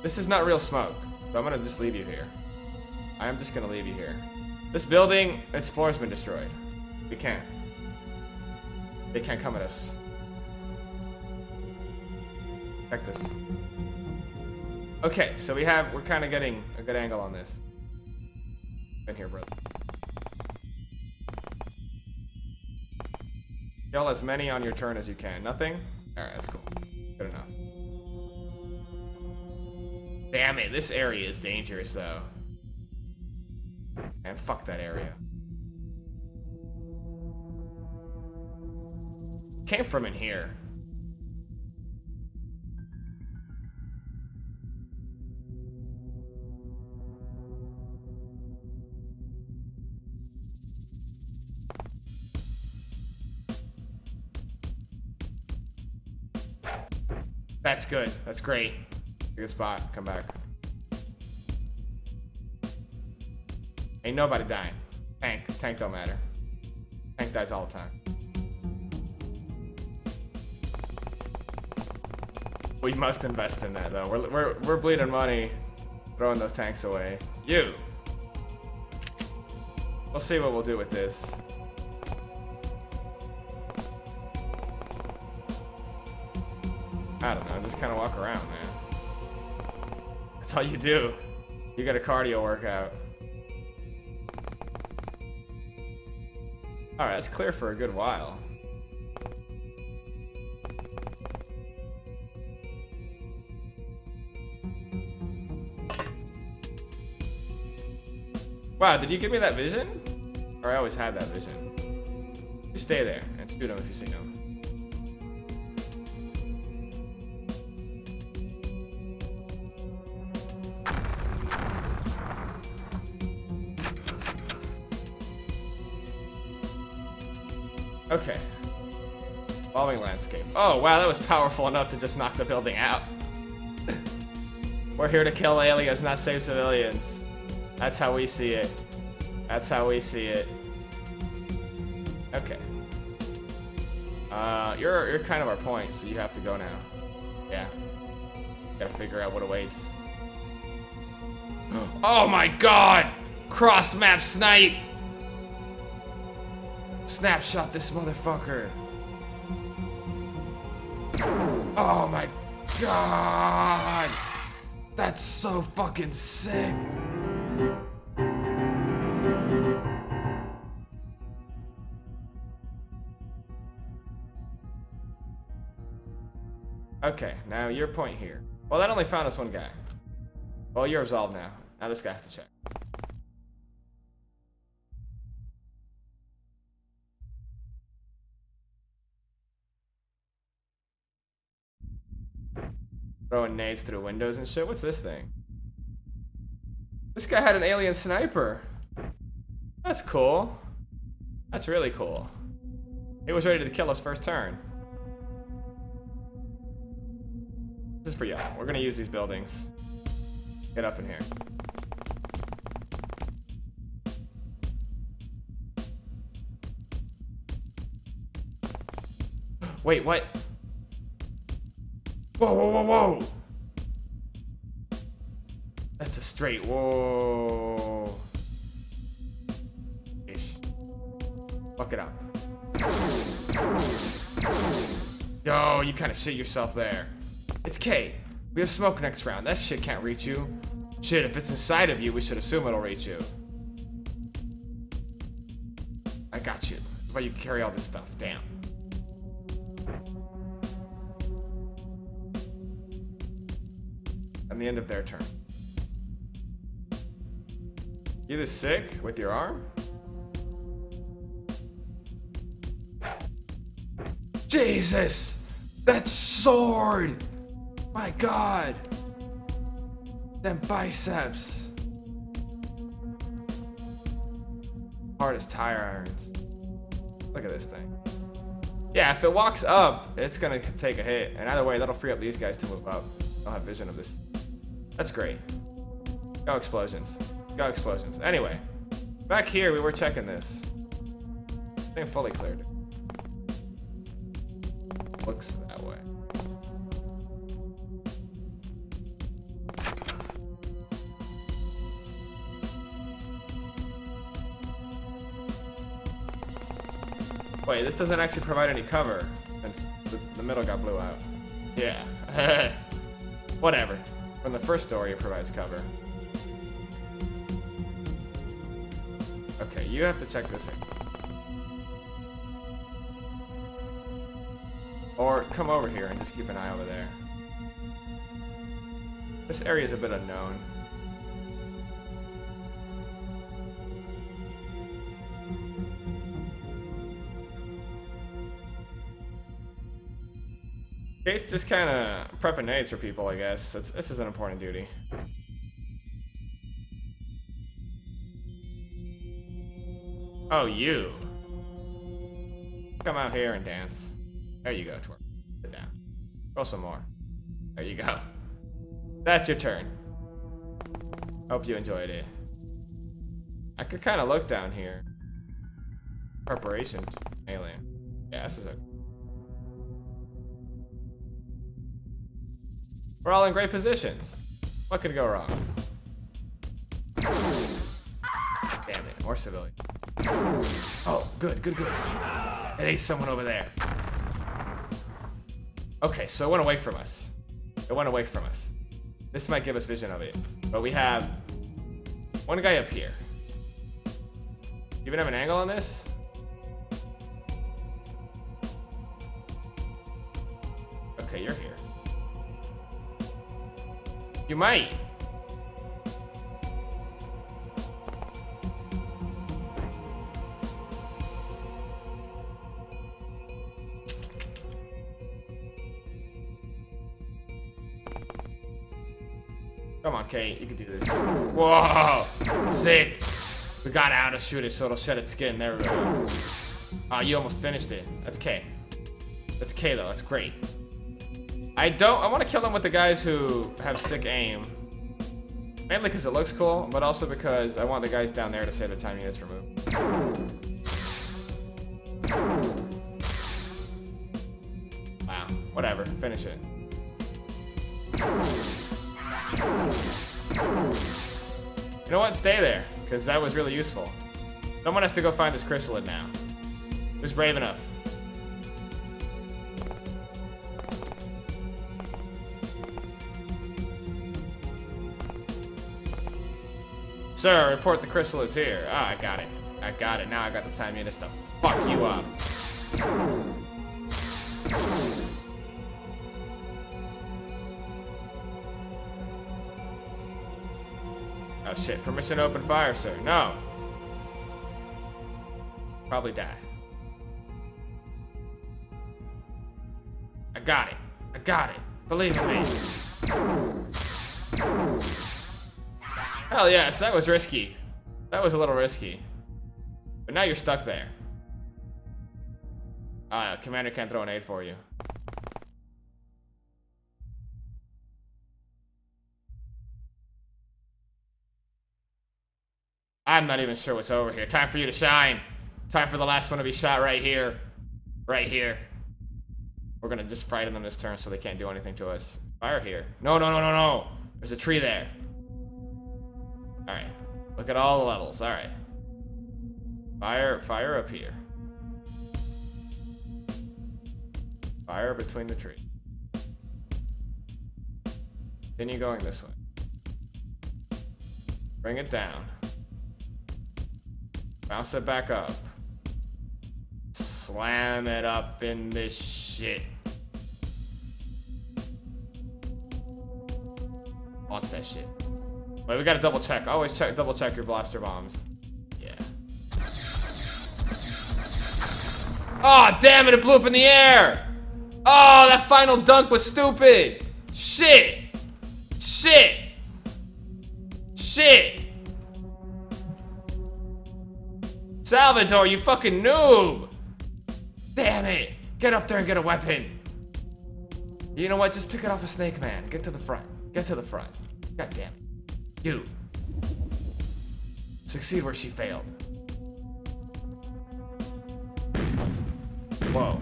This is not real smoke, so I'm gonna just leave you here. I am just gonna leave you here. This building, its floor's been destroyed. We can't. They can't come at us. Check this. Okay, so we're kind of getting a good angle on this. In here, brother. Kill as many on your turn as you can. Nothing? Alright, that's cool. Good enough. Damn it, this area is dangerous, though. And fuck that area. Came from in here. That's good. That's great. Good spot. Come back. Ain't nobody dying. Tank. Tank don't matter. Tank dies all the time. We must invest in that though. We're bleeding money, throwing those tanks away. You. We'll see what we'll do with this. I don't know, just kind of walk around, man. That's all you do. You got a cardio workout. Alright, that's clear for a good while. Wow, did you give me that vision? Or I always had that vision. Just stay there and shoot him if you see him. Okay. Evolving landscape. Oh, wow, that was powerful enough to just knock the building out. We're here to kill aliens, not save civilians. That's how we see it. That's how we see it. Okay. You're kind of our point, so you have to go now. Yeah. Gotta figure out what awaits. Oh my god! Cross map snipe! Snapshot this motherfucker. Oh my god. That's so fucking sick. Okay, now your point here. Well, that only found us one guy. Well, you're absolved now. Now this guy has to check. Throwing nades through windows and shit. What's this thing? This guy had an alien sniper. That's cool. That's really cool. He was ready to kill us first turn. This is for y'all. We're gonna use these buildings. Get up in here. Wait, what? Whoa, whoa, whoa, whoa! That's a straight whoa. Ish. Fuck it up. Yo, you kind of shit yourself there. It's K. We have smoke next round. That shit can't reach you. Shit, if it's inside of you, we should assume it'll reach you. I got you. That's why you carry all this stuff. Damn. And the end of their turn. You this sick with your arm? Jesus! That sword! My God! Them biceps! Hard as tire irons. Look at this thing. Yeah, if it walks up, it's gonna take a hit. And either way, that'll free up these guys to move up. I'll have vision of this. That's great. Go explosions. Go explosions. Anyway, back here we were checking this. Thing fully cleared. Looks that way. Wait, this doesn't actually provide any cover since the middle got blew out. Yeah. Whatever. From the first story, it provides cover. Okay, you have to check this out. Or come over here and just keep an eye over there. This area is a bit unknown. Kate's just kind of prepping nades for people, I guess. This is an important duty. Oh, you. Come out here and dance. There you go, twerk. Sit down. Roll some more. There you go. That's your turn. Hope you enjoyed it. I could kind of look down here. Preparation. Alien. Yeah, this is okay. We're all in great positions. What could go wrong? Damn it, more civilian. Oh, good, good, good. It ain't someone over there. Okay, so it went away from us. It went away from us. This might give us vision of it. But we have one guy up here. You even have an angle on this? Okay, you're here. You might. Come on, Kate, you can do this. Whoa! Sick! We got out of shoot it so it'll shed its skin. There we go. Oh, you almost finished it. That's K. That's K though, that's great. I want to kill them with the guys who have sick aim. Mainly because it looks cool, but also because I want the guys down there to save the time units for move. Wow. Whatever. Finish it. You know what? Stay there, because that was really useful. Someone has to go find this Chrysalid now. Who's brave enough? Sir, report the Chrysalid is here. Ah, I got it. I got it. Now I got the time units to fuck you up. Oh shit. Permission to open fire, sir. No. Probably die. I got it. I got it. Believe me. Hell yes, that was risky. That was a little risky. But now you're stuck there. Commander can't throw an aid for you. I'm not even sure what's over here. Time for you to shine. Time for the last one to be shot right here. Right here. We're gonna just frighten them this turn so they can't do anything to us. Fire here. No, no, no, no, no. There's a tree there. Alright, look at all the levels, alright. Fire up here. Fire between the trees. Continue going this way. Bring it down. Bounce it back up. Slam it up in this shit. Watch that shit. Wait, we gotta double check. Always check, double check your blaster bombs. Yeah. Oh, damn it, it blew up in the air! Oh, that final dunk was stupid! Shit! Salvador, you fucking noob! Damn it! Get up there and get a weapon! You know what? Just pick it off a snake, man. Get to the front. Get to the front. God damn it. You. Succeed where she failed. Whoa.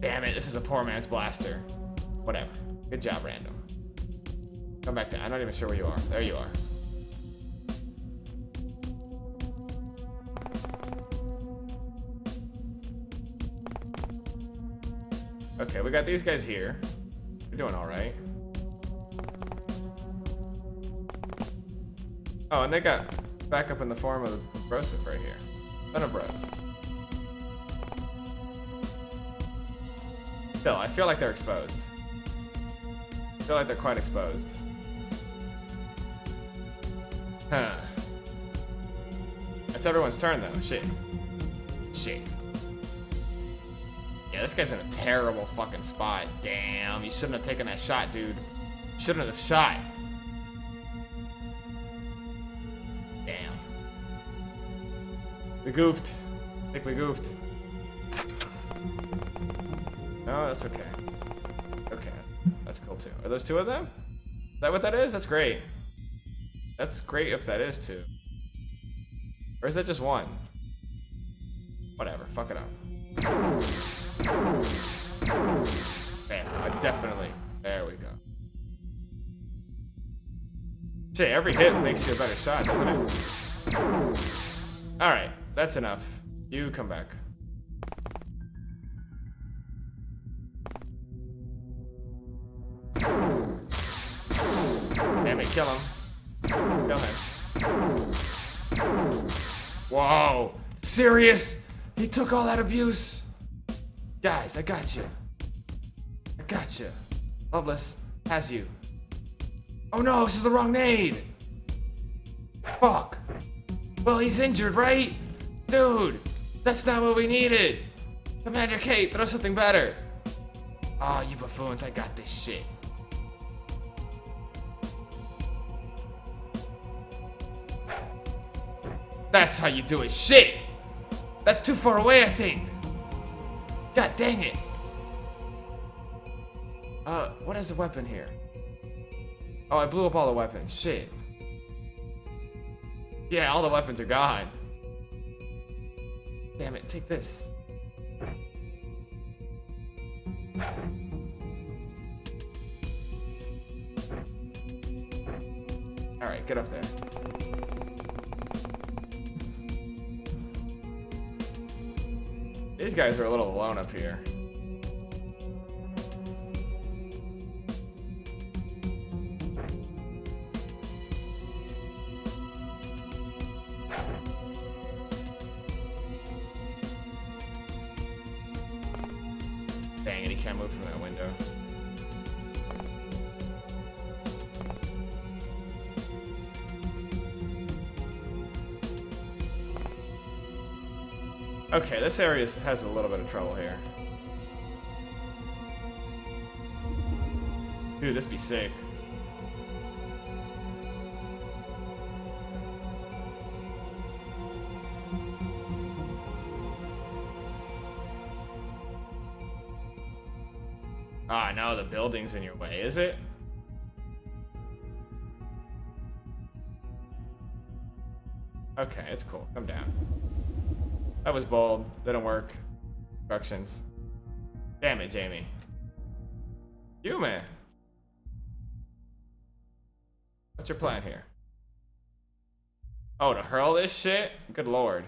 Damn it, this is a poor man's blaster. Whatever. Good job, Random. Come back there. I'm not even sure where you are. There you are. Okay, we got these guys here. We're doing all right. Oh, and they got backup in the form of Broseph right here. Son of Bros. Still, I feel like they're exposed. I feel like they're quite exposed. Huh. That's everyone's turn, though. Shit. Yeah, this guy's in a terrible fucking spot. Damn, you shouldn't have taken that shot, dude. Shouldn't have shot. Damn. We goofed. I think we goofed. No, that's okay. Okay, that's cool too. Are those two of them? Is that what that is? That's great. That's great if that is two. Or is that just one? Whatever, fuck it up. Man, I definitely. There we go. Shit, every hit makes you a better shot, doesn't it? Alright, that's enough. You come back. Damn it, kill him. Kill him. Whoa! Serious? He took all that abuse. Guys, I got you. I got you. Loveless has you. Oh no, this is the wrong nade. Fuck. Well, he's injured, right? Dude, that's not what we needed. Commander Kate, throw something better. Aw, you buffoons, I got this shit. That's how you do it. Shit. That's too far away, I think. God dang it. What is the weapon here? Oh, I blew up all the weapons. Shit. Yeah, all the weapons are gone. Damn it, take this. Alright, get up there. These guys are a little alone up here. Dang it, he can't move from that window. Okay, this area has a little bit of trouble here. Dude, this be sick. Ah, now the building's in your way, is it? Okay, it's cool. Come down. That was bold. Didn't work. Instructions. Damn it, Jamie. Yume! What's your plan here? Oh, to hurl this shit? Good lord.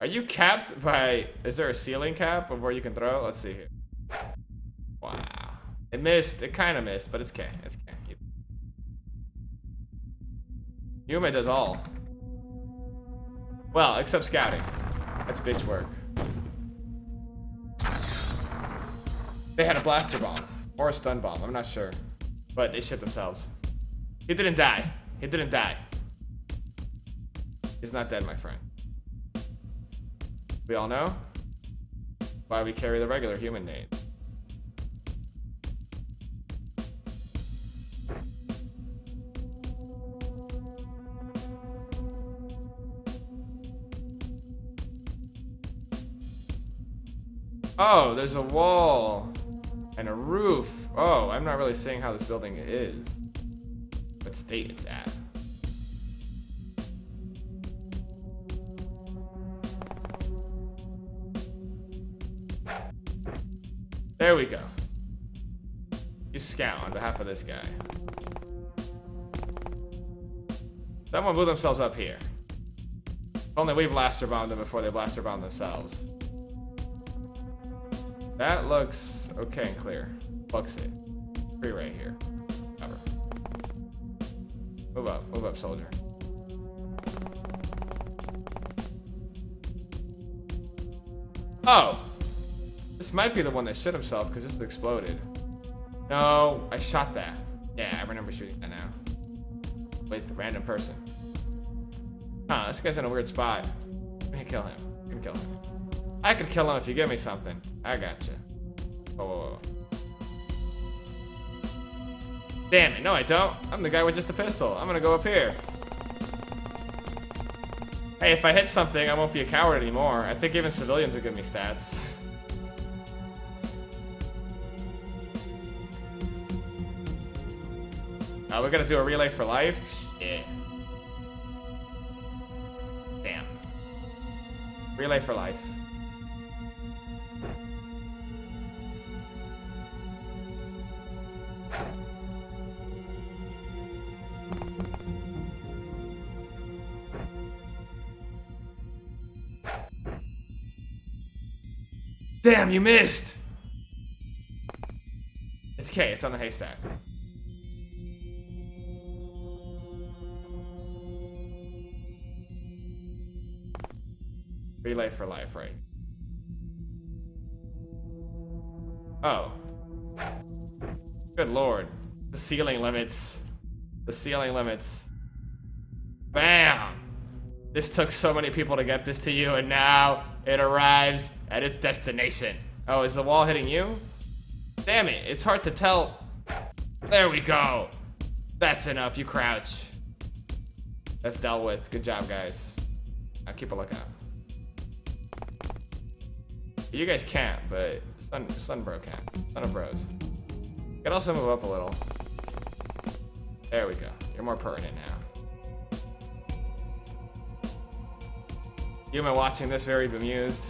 Are you capped by... Is there a ceiling cap of where you can throw? Let's see here. Wow. It missed. It kind of missed, but it's okay. It's okay. Yume does all. Well, except scouting. That's bitch work. They had a blaster bomb. Or a stun bomb, I'm not sure. But they shit themselves. He didn't die. He didn't die. He's not dead, my friend. We all know? why we carry the regular human name. Oh, there's a wall and a roof. Oh, I'm not really seeing how this building is. What state it's at. There we go. You scout on behalf of this guy. Someone blew themselves up here. If only we blaster bombed them before they blaster bombed themselves. That looks okay and clear. Bucks it. Free right here. Cover. Move up, soldier. Oh! This might be the one that shit himself because this exploded. No, I shot that. Yeah, I remember shooting that now. With a random person. Huh, this guy's in a weird spot. I'm gonna kill him. I'm gonna kill him. I could kill him if you give me something. I gotcha. Whoa, whoa, whoa. Damn it, no I don't. I'm the guy with just a pistol. I'm gonna go up here. Hey, if I hit something, I won't be a coward anymore. I think even civilians will give me stats. Oh, we're gonna do a relay for life? Shit. Damn. Relay for life. Damn, you missed! It's Kate, it's on the haystack. Relay for life, right? Oh. Good lord. The ceiling limits. The ceiling limits. Bam! This took so many people to get this to you, and now it arrives at its destination. Oh, is the wall hitting you? Damn it, it's hard to tell. There we go. That's enough, you crouch. That's dealt with. Good job, guys. Now keep a lookout. You guys can't, but Sunbro can. Son of bros. You can also move up a little. There we go. You're more pertinent now. Human watching this very bemused.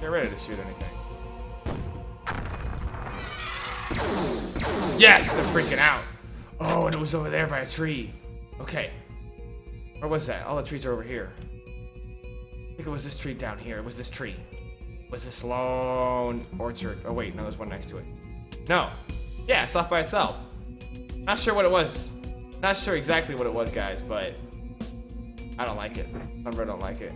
Get ready to shoot anything. Yes! They're freaking out! Oh, and it was over there by a tree. Okay. Where was that? All the trees are over here. I think it was this tree down here. It was this tree. It was this lone orchard. Oh, wait. No, there's one next to it. No. Yeah, it's off by itself. Not sure what it was. Not sure exactly what it was, guys, but I don't like it. I really don't like it.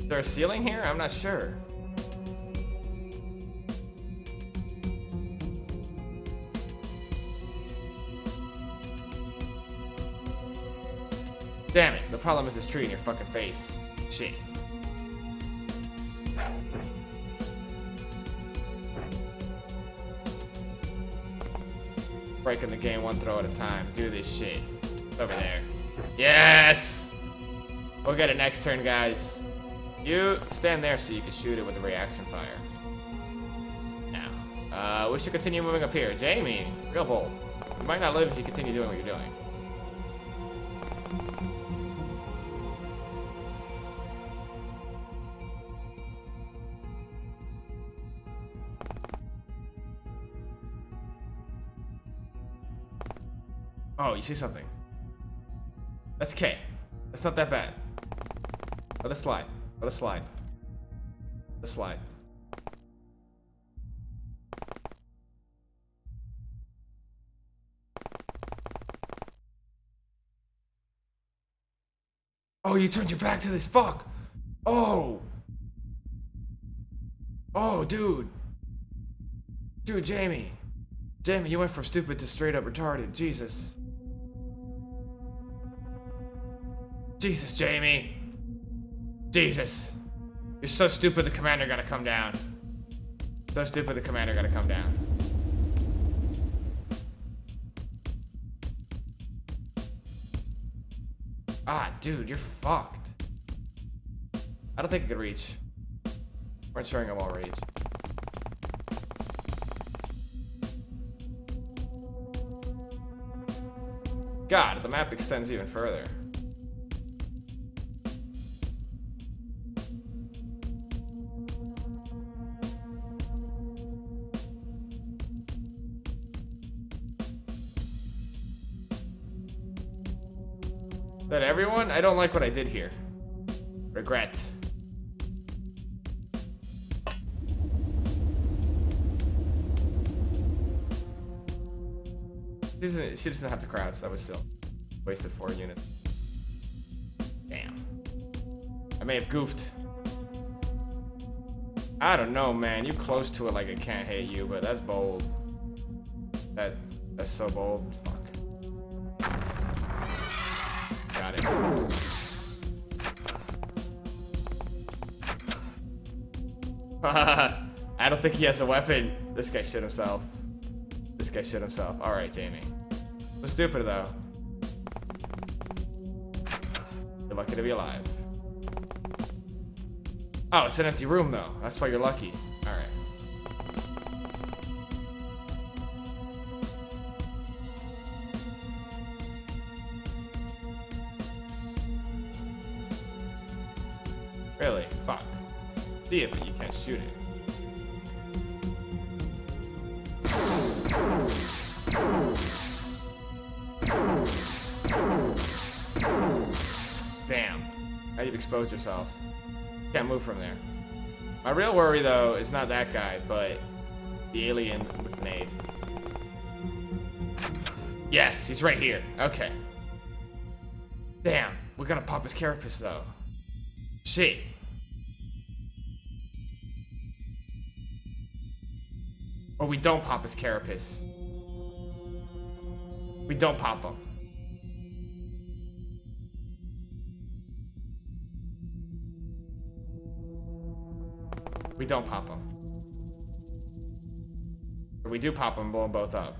Is there a ceiling here? I'm not sure. Damn it, the problem is this tree in your fucking face. Shit. Breaking the game one throw at a time. Do this shit. It's over there. Yes! We'll get it next turn, guys. You stand there so you can shoot it with a reaction fire. Now. We should continue moving up here. Jamie, real bold. You might not live if you continue doing what you're doing. Oh, you see something. That's K. That's not that bad. Let it slide. Let it slide. Let it slide. Oh, you turned your back to this. Fuck. Oh. Oh, dude. Dude, Jamie. Damn it, you went from stupid to straight up retarded. Jesus. Jesus, Jamie. Jesus. You're so stupid the commander gotta come down. So stupid the commander gotta come down. Ah, dude, you're fucked. I don't think I could reach. We're ensuring I'm all reach. God, the map extends even further. Is that everyone? I don't like what I did here. Regret. She doesn't have to crouch, so that was still wasted 4 units. Damn. I may have goofed. I don't know, man. You close to it like it can't hit you, but that's bold. That's so bold. Fuck. Got it. I don't think he has a weapon. This guy shit himself. This guy shit himself. Alright, Jamie. So stupid, though. You're lucky to be alive. Oh, it's an empty room, though. That's why you're lucky. Alright. Really? Fuck. See it, but you can't shoot it. Damn. Now you've exposed yourself. Can't move from there. My real worry, though, is not that guy, but the alien with the nade. Yes, he's right here. Okay. Damn. We gotta pop his carapace, though. Shit. Or we don't pop his carapace. We don't pop him. We don't pop him. Or we do pop him and blow them both up.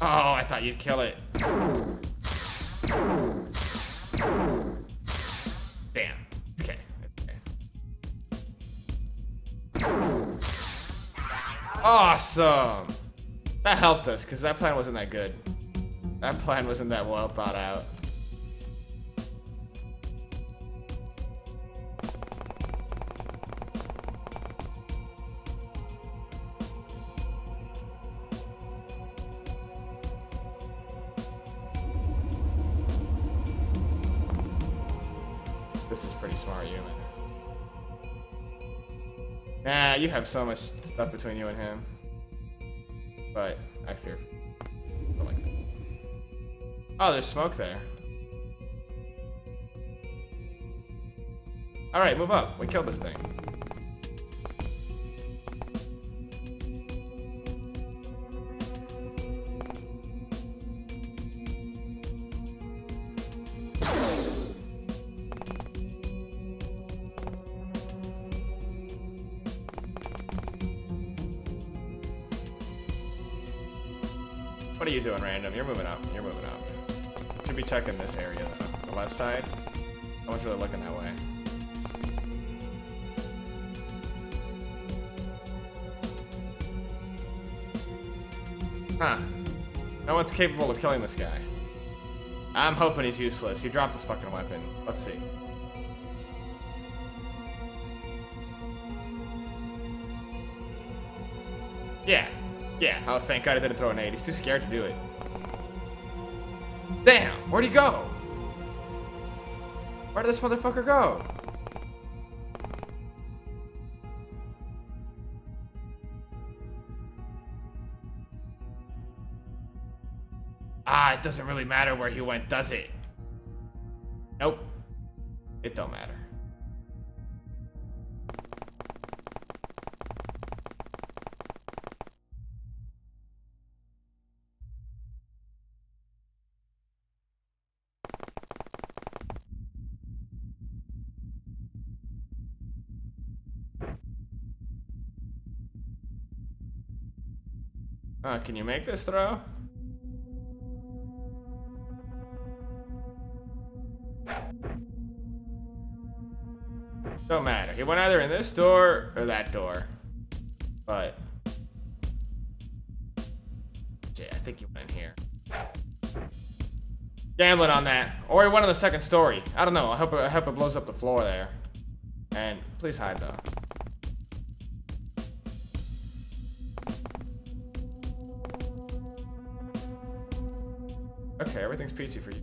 Oh, I thought you'd kill it. Damn. Okay. Awesome. That helped us, because that plan wasn't that good. That plan wasn't that well thought out. This is pretty smart, Human. Nah, you have so much stuff between you and him. But I fear. I like that. Oh, there's smoke there. Alright, move up. We killed this thing. What are you doing, random? You're moving up. You're moving up. Should be checking this area, though. The left side. No one's really looking that way. Huh. No one's capable of killing this guy. I'm hoping he's useless. He dropped his fucking weapon. Let's see. Yeah. Yeah, oh, thank God I didn't throw a nade. He's too scared to do it. Damn, where'd he go? Where did this motherfucker go? Ah, it doesn't really matter where he went, does it? Nope. It don't matter. Can you make this throw? Don't matter. It went either in this door or that door. But shit, I think it went in here. Gambling on that. Or it went on the second story. I don't know. I hope it blows up the floor there. And please hide though. Okay, everything's peachy for you.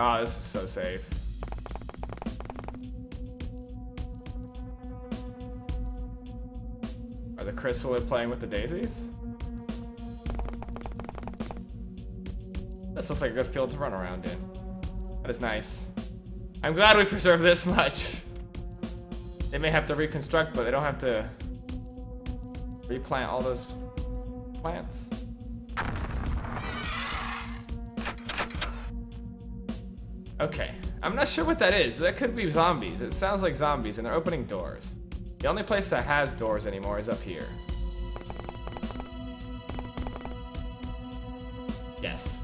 Oh, this is so safe. Are the Chrysalid playing with the daisies? This looks like a good field to run around in. That is nice. I'm glad we preserved this much. They may have to reconstruct, but they don't have to replant all those plants. Okay, I'm not sure what that is. That could be zombies. It sounds like zombies, and they're opening doors. The only place that has doors anymore is up here. Yes.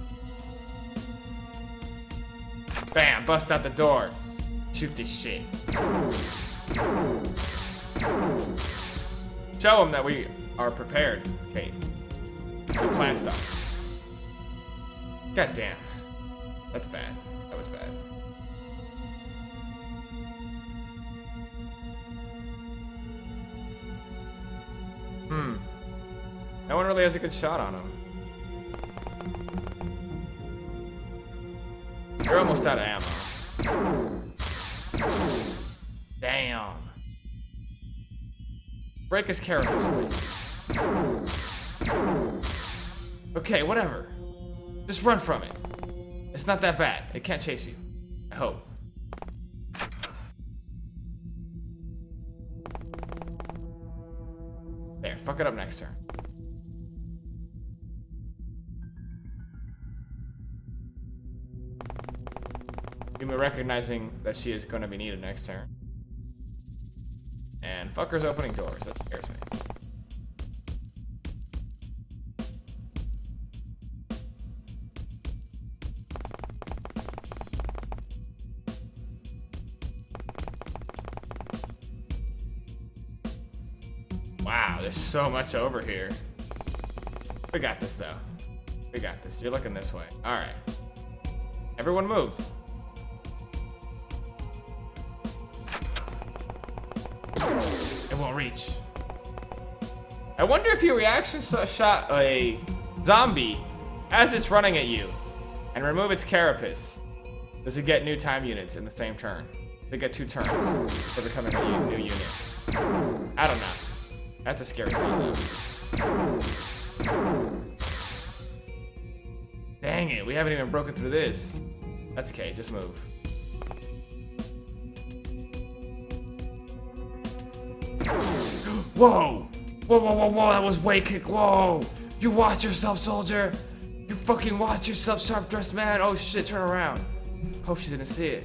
Bam, bust out the door. Shoot this shit. Show them that we are prepared, Kate. Okay. Plan stuff. God damn. That's bad. That was bad. Hmm. No one really has a good shot on him. You're almost out of ammo. Damn. Break his character. Okay, whatever. Just run from it. It's not that bad. It can't chase you. I hope. There, fuck it up next turn. Yume recognizing that she is going to be needed next turn. And fuckers opening doors. That scares me. There's so much over here. We got this though. We got this. You're looking this way. All right. Everyone moved. It won't reach. I wonder if your reaction shot a zombie as it's running at you and remove its carapace. Does it get new time units in the same turn? They get 2 turns for becoming a new unit. I don't know. That's a scary thing, though. Dang it, we haven't even broken through this. That's okay, just move. Whoa! Whoa, whoa, whoa, whoa, that was way kick, whoa! You watch yourself, soldier! You fucking watch yourself, Sharp Dressed Man! Oh shit, turn around. Hope she didn't see it.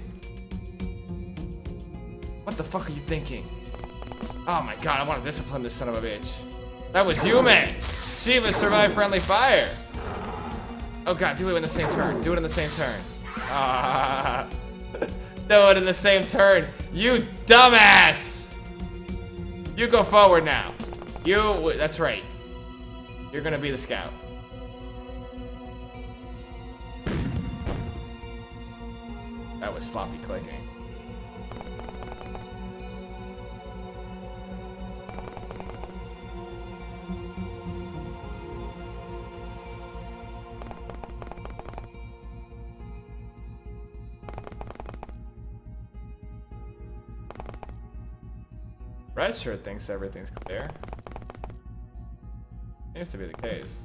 What the fuck are you thinking? Oh my god, I want to discipline this son of a bitch. That was Yume! She was survived friendly fire! Oh god, do it in the same turn. Do it in the same turn. Do it in the same turn. You dumbass! You go forward now. You, that's right. You're gonna be the scout. That was sloppy clicking. Red Shirt thinks everything's clear. Seems to be the case.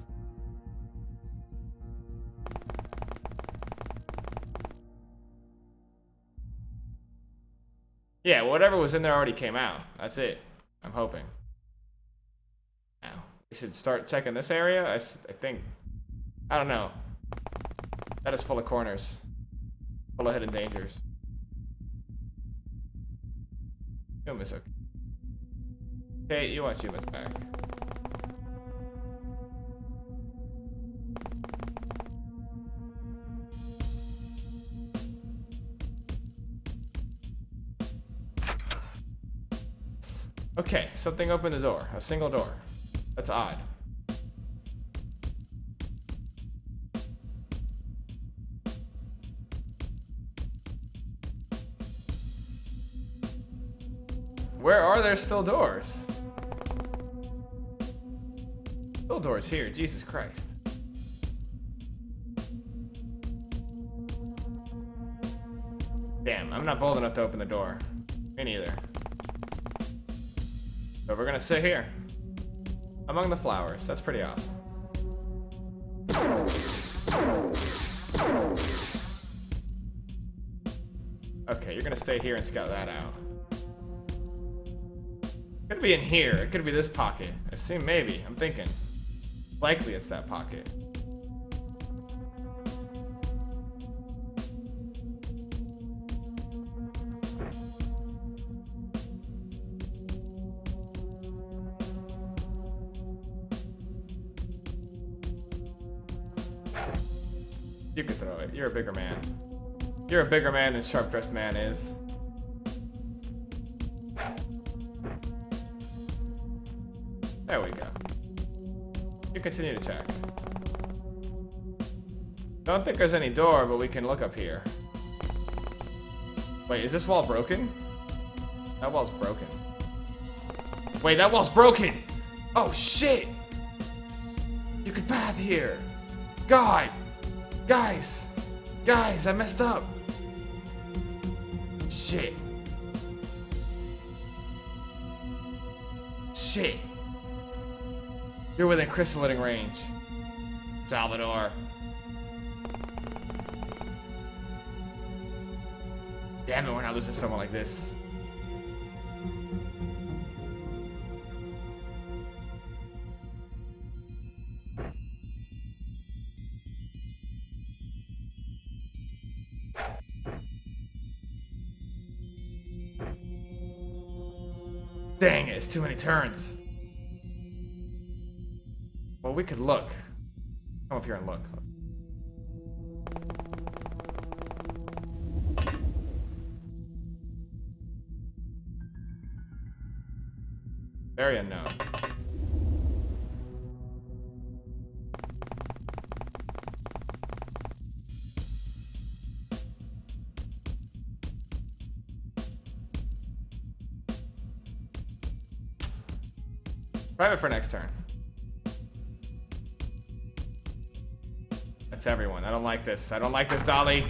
Yeah, whatever was in there already came out. That's it. I'm hoping. Now, we should start checking this area. I think. I don't know. That is full of corners. Full of hidden dangers. Yuma's okay. Kate, you want Yuma's back. Okay, something opened the door. A single door. That's odd. Where are there still doors? Still doors here, Jesus Christ. Damn, I'm not bold enough to open the door. Me neither. But we're gonna sit here. Among the flowers. That's pretty awesome. Okay, you're gonna stay here and scout that out. Could be in here. It could be this pocket. I assume maybe. I'm thinking. Likely it's that pocket. You can throw it. You're a bigger man. You're a bigger man than Sharp Dressed Man is. There we go. You continue to check. Don't think there's any door, but we can look up here. Wait, is this wall broken? That wall's broken. Wait, that wall's broken! Oh shit! You could bath here! God! Guys! Guys, I messed up! Shit. Shit. You're within chrysaliding range. Salvador. Damn it, we're not losing someone like this. Dang it, it's too many turns. Well, we could look. Come up here and look. Very unknown. Private for next turn. That's everyone. I don't like this. I don't like this, Dolly.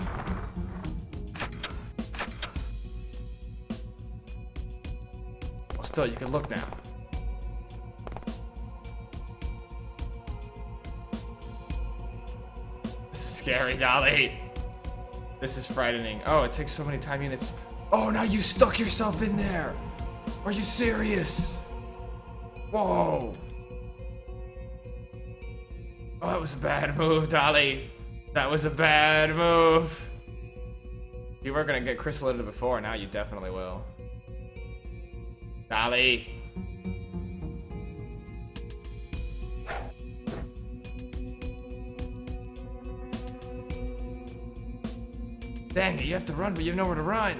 Well, still, you can look now. This is scary, Dolly. This is frightening. Oh, it takes so many time units. Oh, now you stuck yourself in there. Are you serious? Whoa! Oh, that was a bad move, Dolly. That was a bad move. You were gonna get chrysalid before, now you definitely will. Dolly. Dang it, you have to run, but you have nowhere to run.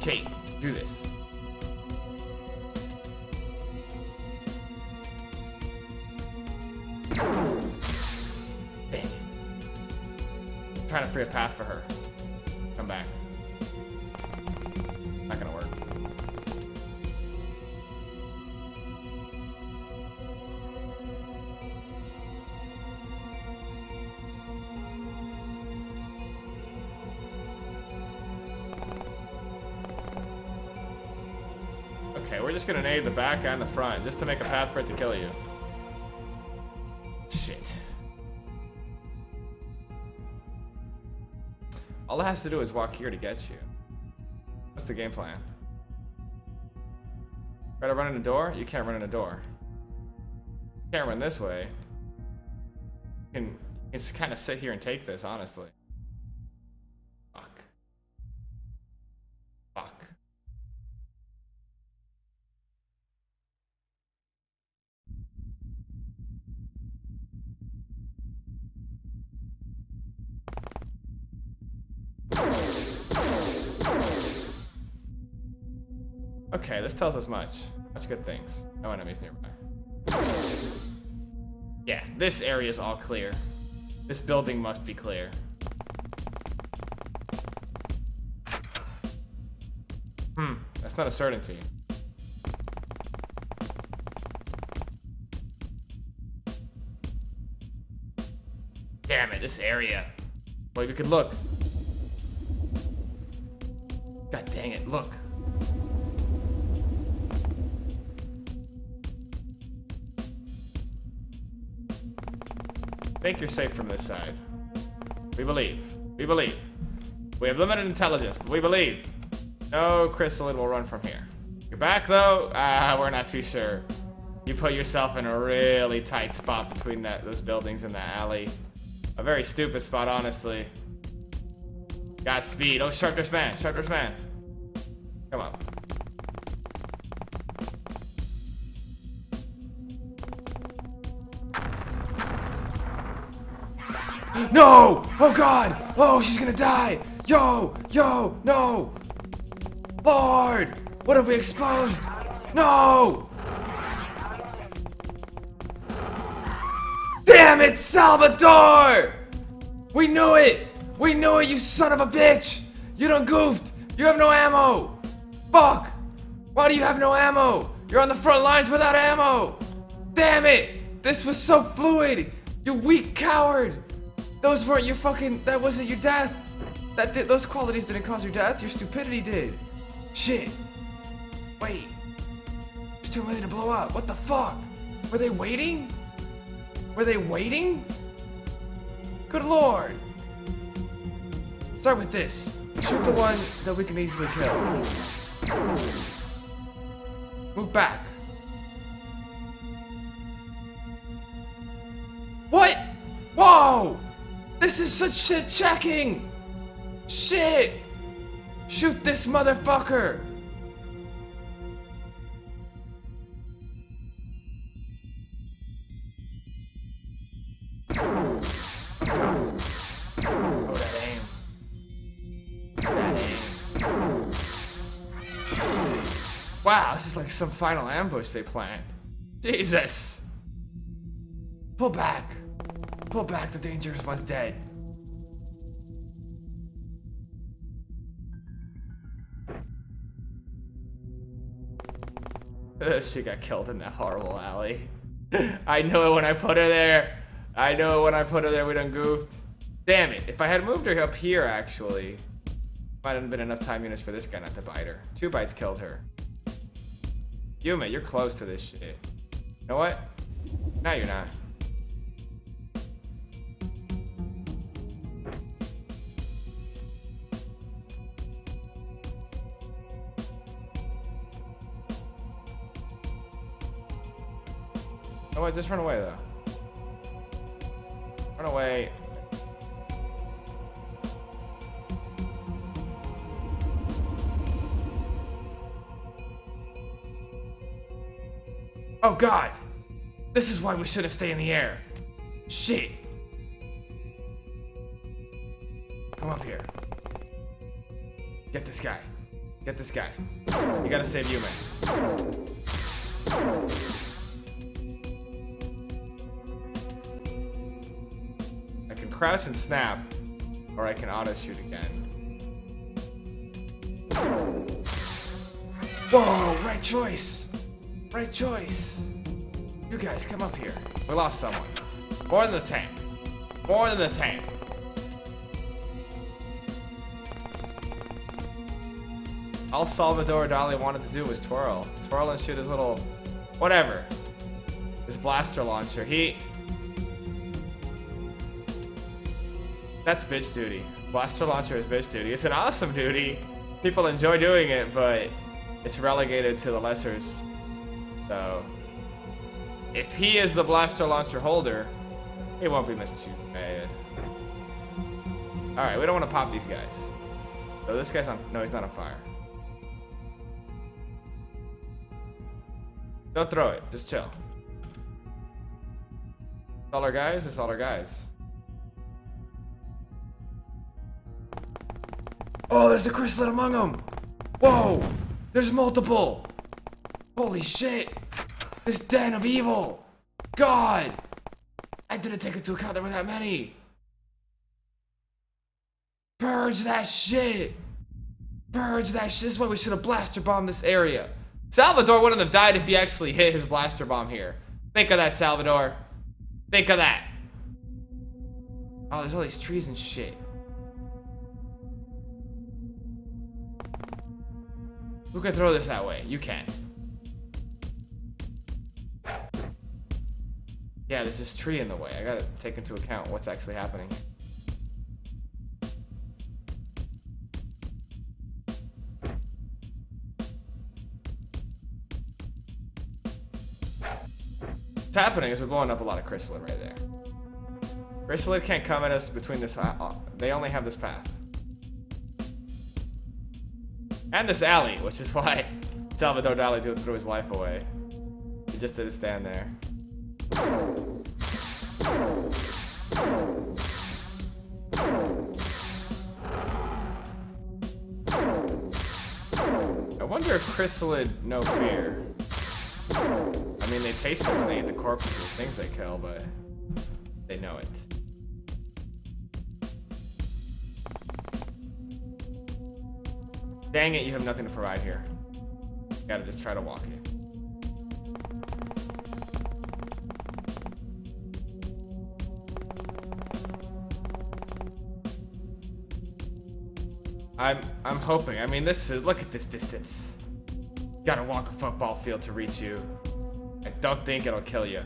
Kate, do this. Dang. I'm trying to free a path for her. Come back. Not gonna work. Okay, we're just gonna nade the back and the front just to make a path for it to kill you. Shit. All it has to do is walk here to get you. What's the game plan? Try to run in a door? You can't run in a door. You can't run this way. You can it's kind of sit here and take this, honestly. Fuck. Fuck. Okay, this tells us much. Much good things. No enemies nearby. Yeah, this area is all clear. This building must be clear. Hmm, that's not a certainty. Damn it, this area. Well, we could look. God dang it, look. I think you're safe from this side. We believe. We believe. We have limited intelligence, but we believe. No Chrysalid will run from here. You're back, though? We're not too sure. You put yourself in a really tight spot between those buildings and that alley. A very stupid spot, honestly. Got speed. Oh, Sharp Dressed Man. Sharp Dressed Man. Come on. No! Oh God! Oh, she's gonna die! Yo! Yo! No! Lord! What have we exposed? No! Damn it, Salvador! We knew it! We knew it, you son of a bitch! You done goofed! You have no ammo! Fuck! Why do you have no ammo? You're on the front lines without ammo! Damn it! This was so fluid! You weak coward! Those weren't your fucking. That wasn't your death. Those qualities didn't cause your death. Your stupidity did. Shit. Wait. There's 2 million to blow up. What the fuck? Were they waiting? Were they waiting? Good lord. Start with this. Shoot the one that we can easily kill. Move back. What? Whoa! This is such shit checking! Shit! Shoot this motherfucker! Oh, that aim. That aim. Wow, this is like some final ambush they planned. Jesus! Pull back! Pull back, the dangerous one's dead. She got killed in that horrible alley. I knew it when I put her there. I knew it when I put her there, we done goofed. Damn it, if I had moved her up here, actually, might have been enough time units for this guy not to bite her. 2 bites killed her. Yume, you're close to this shit. You know what? No, you're not. You know what? Just run away, though. Run away. Oh, God! This is why we should have stayed in the air. Shit! Come up here. Get this guy. Get this guy. You gotta save you, man. Crouch and snap, or I can auto shoot again. Whoa, right choice! Right choice! You guys, come up here. We lost someone. More than the tank. More than the tank. All Salvador Dolly wanted to do was twirl. Twirl and shoot his little... whatever. His blaster launcher. He... that's bitch duty. Blaster launcher is bitch duty. It's an awesome duty. People enjoy doing it, but it's relegated to the lessers. So... if he is the blaster launcher holder, he won't be missed too bad. Alright, we don't want to pop these guys. So this guy's on... no, he's not on fire. Don't throw it. Just chill. It's all our guys. It's all our guys. Oh, there's a chrysalid among them. Whoa. There's multiple. Holy shit. This den of evil. God. I didn't take into account there were that many. Purge that shit. Purge that shit. This is why we should have blaster bombed this area. Salvador wouldn't have died if he actually hit his blaster bomb here. Think of that, Salvador. Think of that. Oh, there's all these trees and shit. Who can throw this that way? You can. Yeah, there's this tree in the way. I gotta take into account what's actually happening. Happening is we're blowing up a lot of chrysalid right there. Chrysalid can't come at us between this. They only have this path and this alley, which is why Salvador Dali threw his life away. He just didn't stand there. I wonder if chrysalid no fear. I mean, they taste it when they eat the corpses of the things they kill, but they know it. Dang it, you have nothing to provide here. You gotta just try to walk it. I'm hoping. I mean, this is, look at this distance. You gotta walk a football field to reach you. I don't think it'll kill you.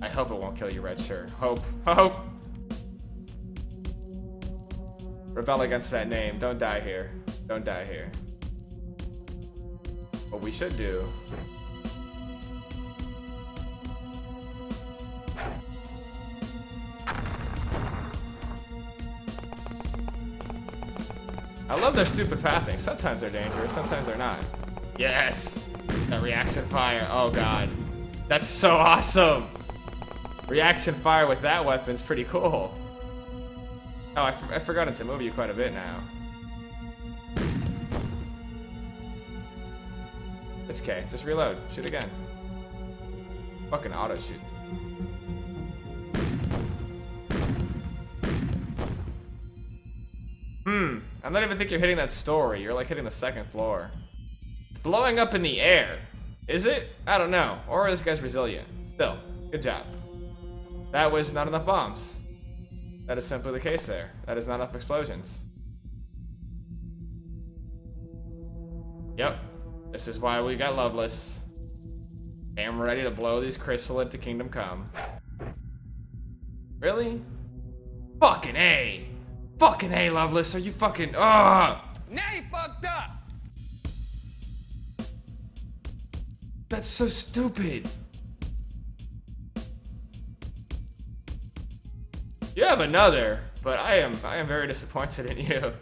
I hope it won't kill you, Red Shirt. Hope. Hope! Rebel against that name. Don't die here. Don't die here. What we should do... I love their stupid pathing. Sometimes they're dangerous, sometimes they're not. Yes! That reaction fire, oh god. That's so awesome! Reaction fire with that weapon's pretty cool. Oh, I forgot to move you quite a bit now. It's okay, just reload. Shoot again. Fucking auto shoot. I don't even think you're hitting that story. You're like hitting the second floor. Blowing up in the air. Is it? I don't know. Or this guy's resilient. Still, good job. That was not enough bombs. That is simply the case there. That is not enough explosions. Yep. This is why we got Loveless. And we're ready to blow these chrysalid to Kingdom Come. Really? Fucking A! Fucking A, Loveless! Are you fucking... ah? Now you fucked up! That's so stupid. You have another, but I am very disappointed in you.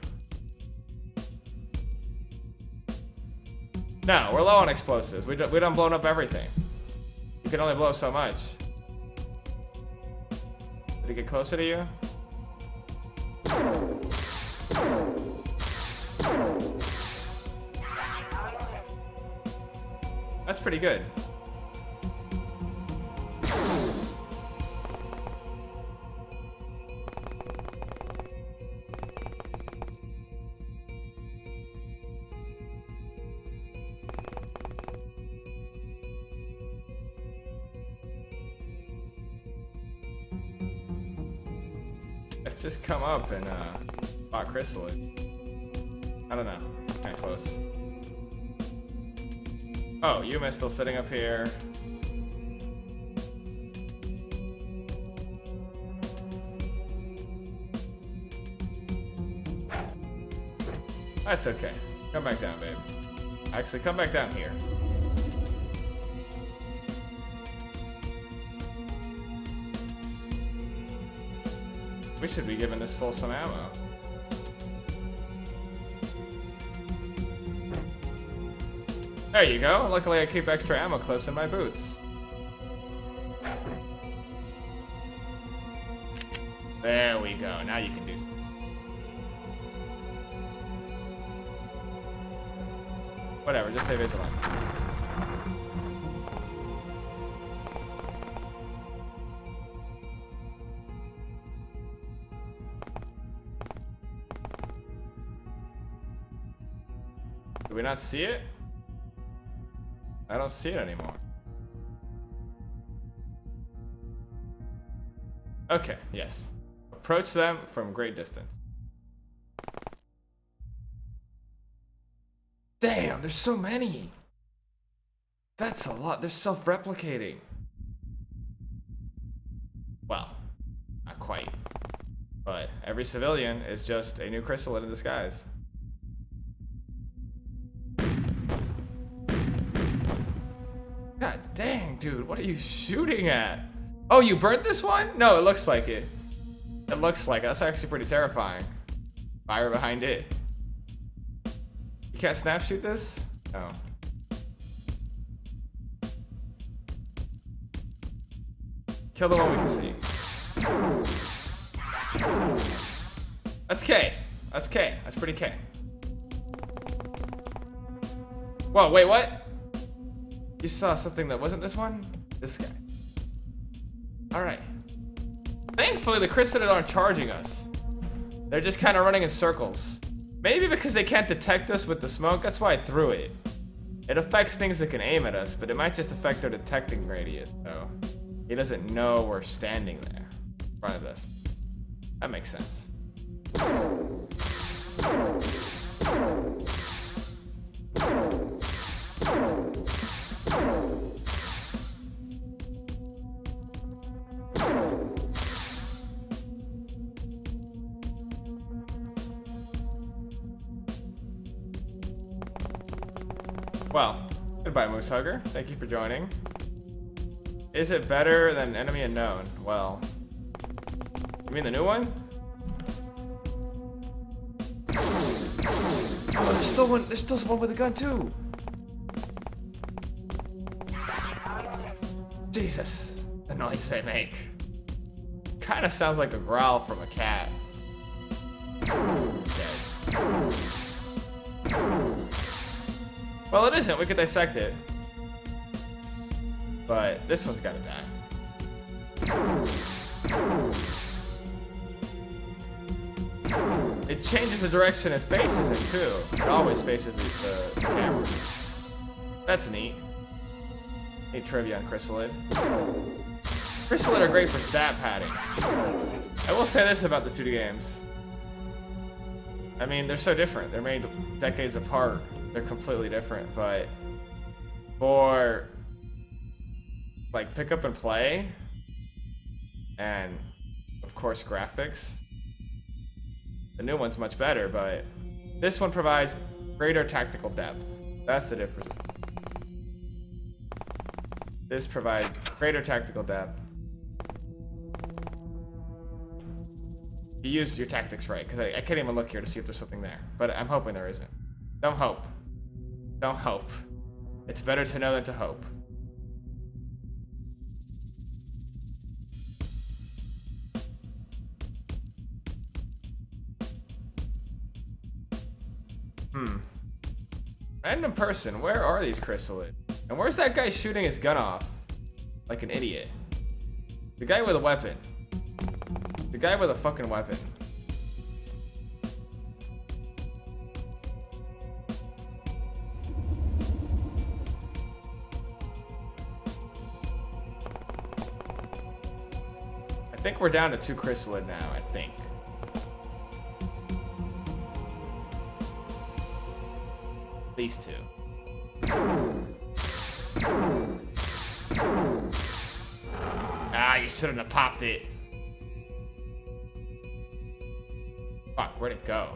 No, we're low on explosives. We done blown up everything. You can only blow so much. Did it get closer to you? That's pretty good. Let's just come up and spot chrysalid. I don't know. Kinda close. Oh, Yume's still sitting up here. That's okay. Come back down, babe. Actually, come back down here. We should be giving this fool some ammo. There you go. Luckily, I keep extra ammo clips in my boots. There we go. Now you can do. Whatever, just stay vigilant. Do we not see it? I don't see it anymore. Okay, yes. Approach them from great distance. Damn, there's so many! That's a lot, they're self-replicating. Well, not quite. But every civilian is just a new chrysalid in disguise. God dang, dude, what are you shooting at? Oh, you burnt this one? No, it looks like it. It looks like it. That's actually pretty terrifying. Fire behind it. Can't snap shoot this? No. Kill the one we can see. That's K. That's K. That's pretty K. Whoa, wait, what? You saw something that wasn't this one? This guy. Alright. Thankfully, the Chrysalid aren't charging us. They're just kind of running in circles. Maybe because they can't detect us with the smoke, that's why I threw it. It affects things that can aim at us, but it might just affect their detecting radius, though. He doesn't know we're standing there in front of us. That makes sense. Well, goodbye, Moosehugger. Thank you for joining. Is it better than Enemy Unknown? Well, you mean the new one? Oh, there's still one. There's still someone with a gun too. Jesus, the noise they make. Kind of sounds like a growl from a cat. It's dead. Well, it isn't. We could dissect it. But this one's gotta die. It changes the direction it faces it, too. It always faces the camera. That's neat. Neat trivia on Chrysalid. Chrysalid are great for stat padding. I will say this about the 2D games. I mean, they're so different. They're made decades apart. They're completely different, but for like pick up and play and of course graphics, the new one's much better, but this one provides greater tactical depth. That's the difference. This provides greater tactical depth. You use your tactics right, because I can't even look here to see if there's something there, but I'm hoping there isn't. Don't hope. Don't hope. It's better to know than to hope. Random person, where are these chrysalid? And where's that guy shooting his gun off? Like an idiot. The guy with a weapon. The guy with a fucking weapon. I think we're down to 2 chrysalid now, I think. these two. Ah, you shouldn't have popped it. Fuck, where'd it go?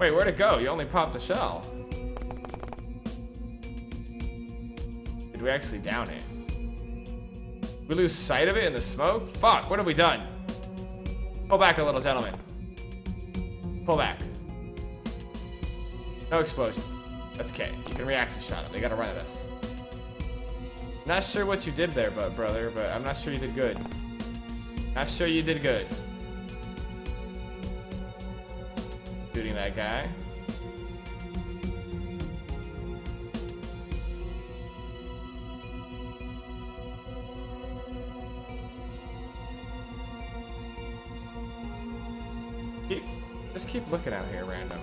Wait, where'd it go? You only popped a shell. Did we actually down it? We lose sight of it in the smoke? Fuck, what have we done? Pull back a little, gentlemen. Pull back. No explosions. That's okay. You can reaction shot them. They gotta run at us. Not sure what you did there, but brother, but I'm not sure you did good. Not sure you did good. Shooting that guy. Keep looking out here random.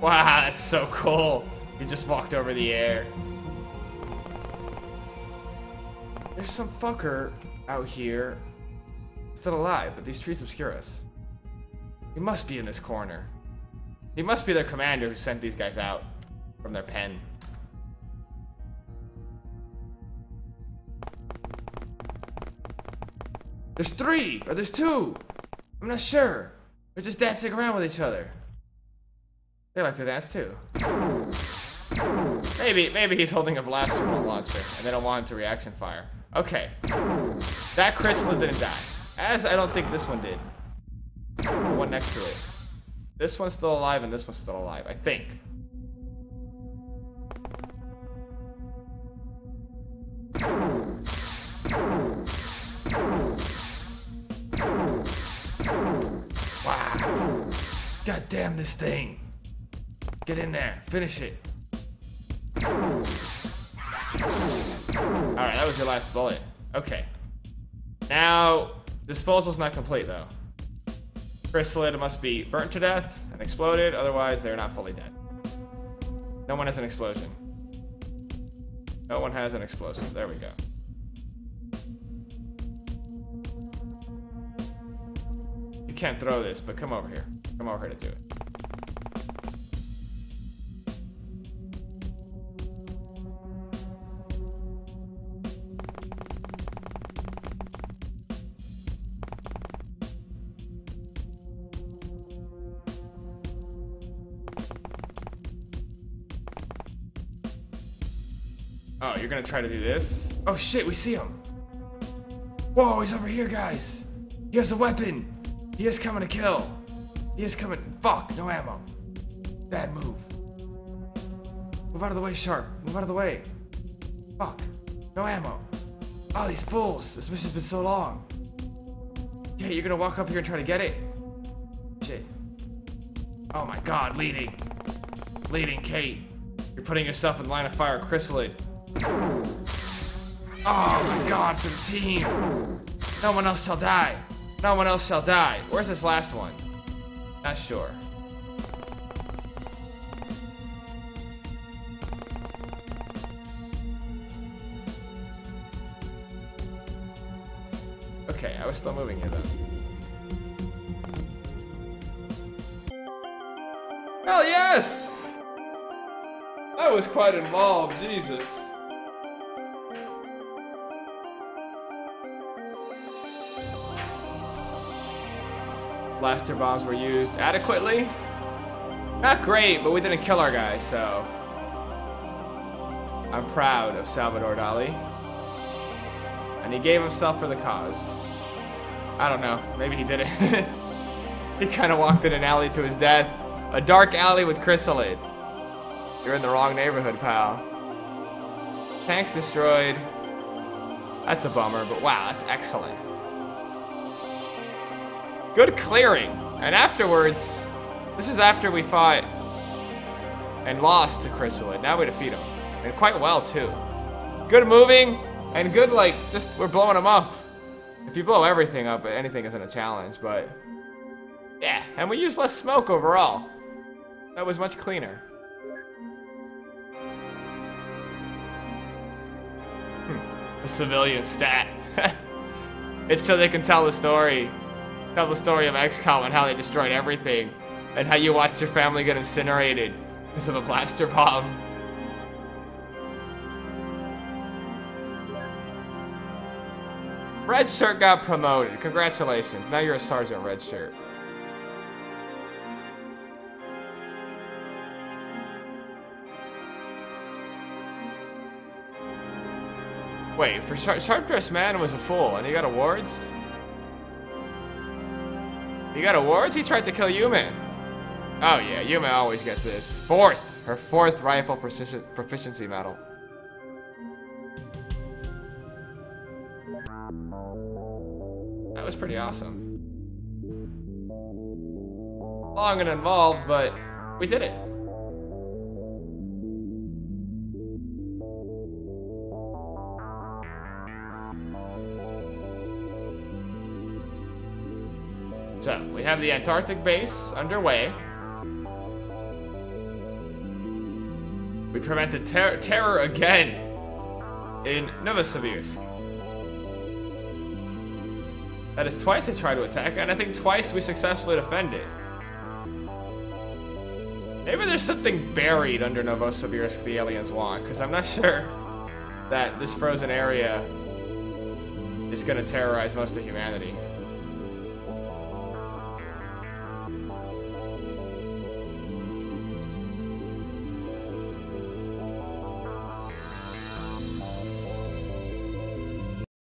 Wow, that's so cool. You just walked over the air. There's some fucker out here still alive, but these trees obscure us. He must be in this corner. He must be their commander who sent these guys out from their pen. There's three, or there's two. I'm not sure. They're just dancing around with each other. They like to dance too. Maybe he's holding a blaster launcher and they don't want him to reaction fire. Okay. That chrysalid didn't die. As I don't think this one did. The one next to it. This one's still alive and this one's still alive, I think. Wow. God damn this thing. Get in there. Finish it. Alright, that was your last bullet. Okay. Now, disposal's not complete though. Chrysalid must be burnt to death and exploded, otherwise they're not fully dead. No one has an explosion. No one has an explosive. There we go. You can't throw this, but come over here. Come over here to do it. Oh, you're gonna try to do this? Oh shit, we see him! Whoa, he's over here, guys! He has a weapon! He is coming to kill. He is coming. Fuck, no ammo. Bad move. Move out of the way, Sharp. Move out of the way. Fuck, no ammo. Oh, these fools. This mission's been so long. Yeah, you're gonna walk up here and try to get it? Shit. Oh my god, leading. Leading, Kate. You're putting yourself in line of fire, Chrysalid. Oh my god, for the team. No one else shall die. No one else shall die. Where's this last one? Not sure. Okay, I was still moving here though. Hell yes! I was quite involved, Jesus. Blaster bombs were used adequately. Not great, but we didn't kill our guy, so I'm proud of Salvador Dali. And he gave himself for the cause. I don't know, maybe he didn't. He kind of walked in an alley to his death. A dark alley with Chrysalid. You're in the wrong neighborhood, pal. Tanks destroyed. That's a bummer, but wow, that's excellent. Good clearing. And afterwards, this is after we fought and lost to Chrysalid. Now we defeat him. And quite well, too. Good moving and good, like, just we're blowing him up. If you blow everything up, anything isn't a challenge, but yeah. And we used less smoke overall. That was much cleaner. A civilian stat. It's so they can tell the story. Tell the story of XCOM and how they destroyed everything. And how you watched your family get incinerated because of a blaster bomb. Red Shirt got promoted. Congratulations. Now you're a Sergeant Red Shirt. Wait, for Sharp Dressed Man was a fool, and he got awards? He got awards? He tried to kill Yume. Oh yeah, Yume always gets this. Fourth! Her fourth rifle proficiency medal. That was pretty awesome. Long and involved, but we did it. So, we have the Antarctic base underway. We prevented terror again in Novosibirsk. That is twice they tried to attack, and I think twice we successfully defended. Maybe there's something buried under Novosibirsk the aliens want, because I'm not sure that this frozen area is going to terrorize most of humanity.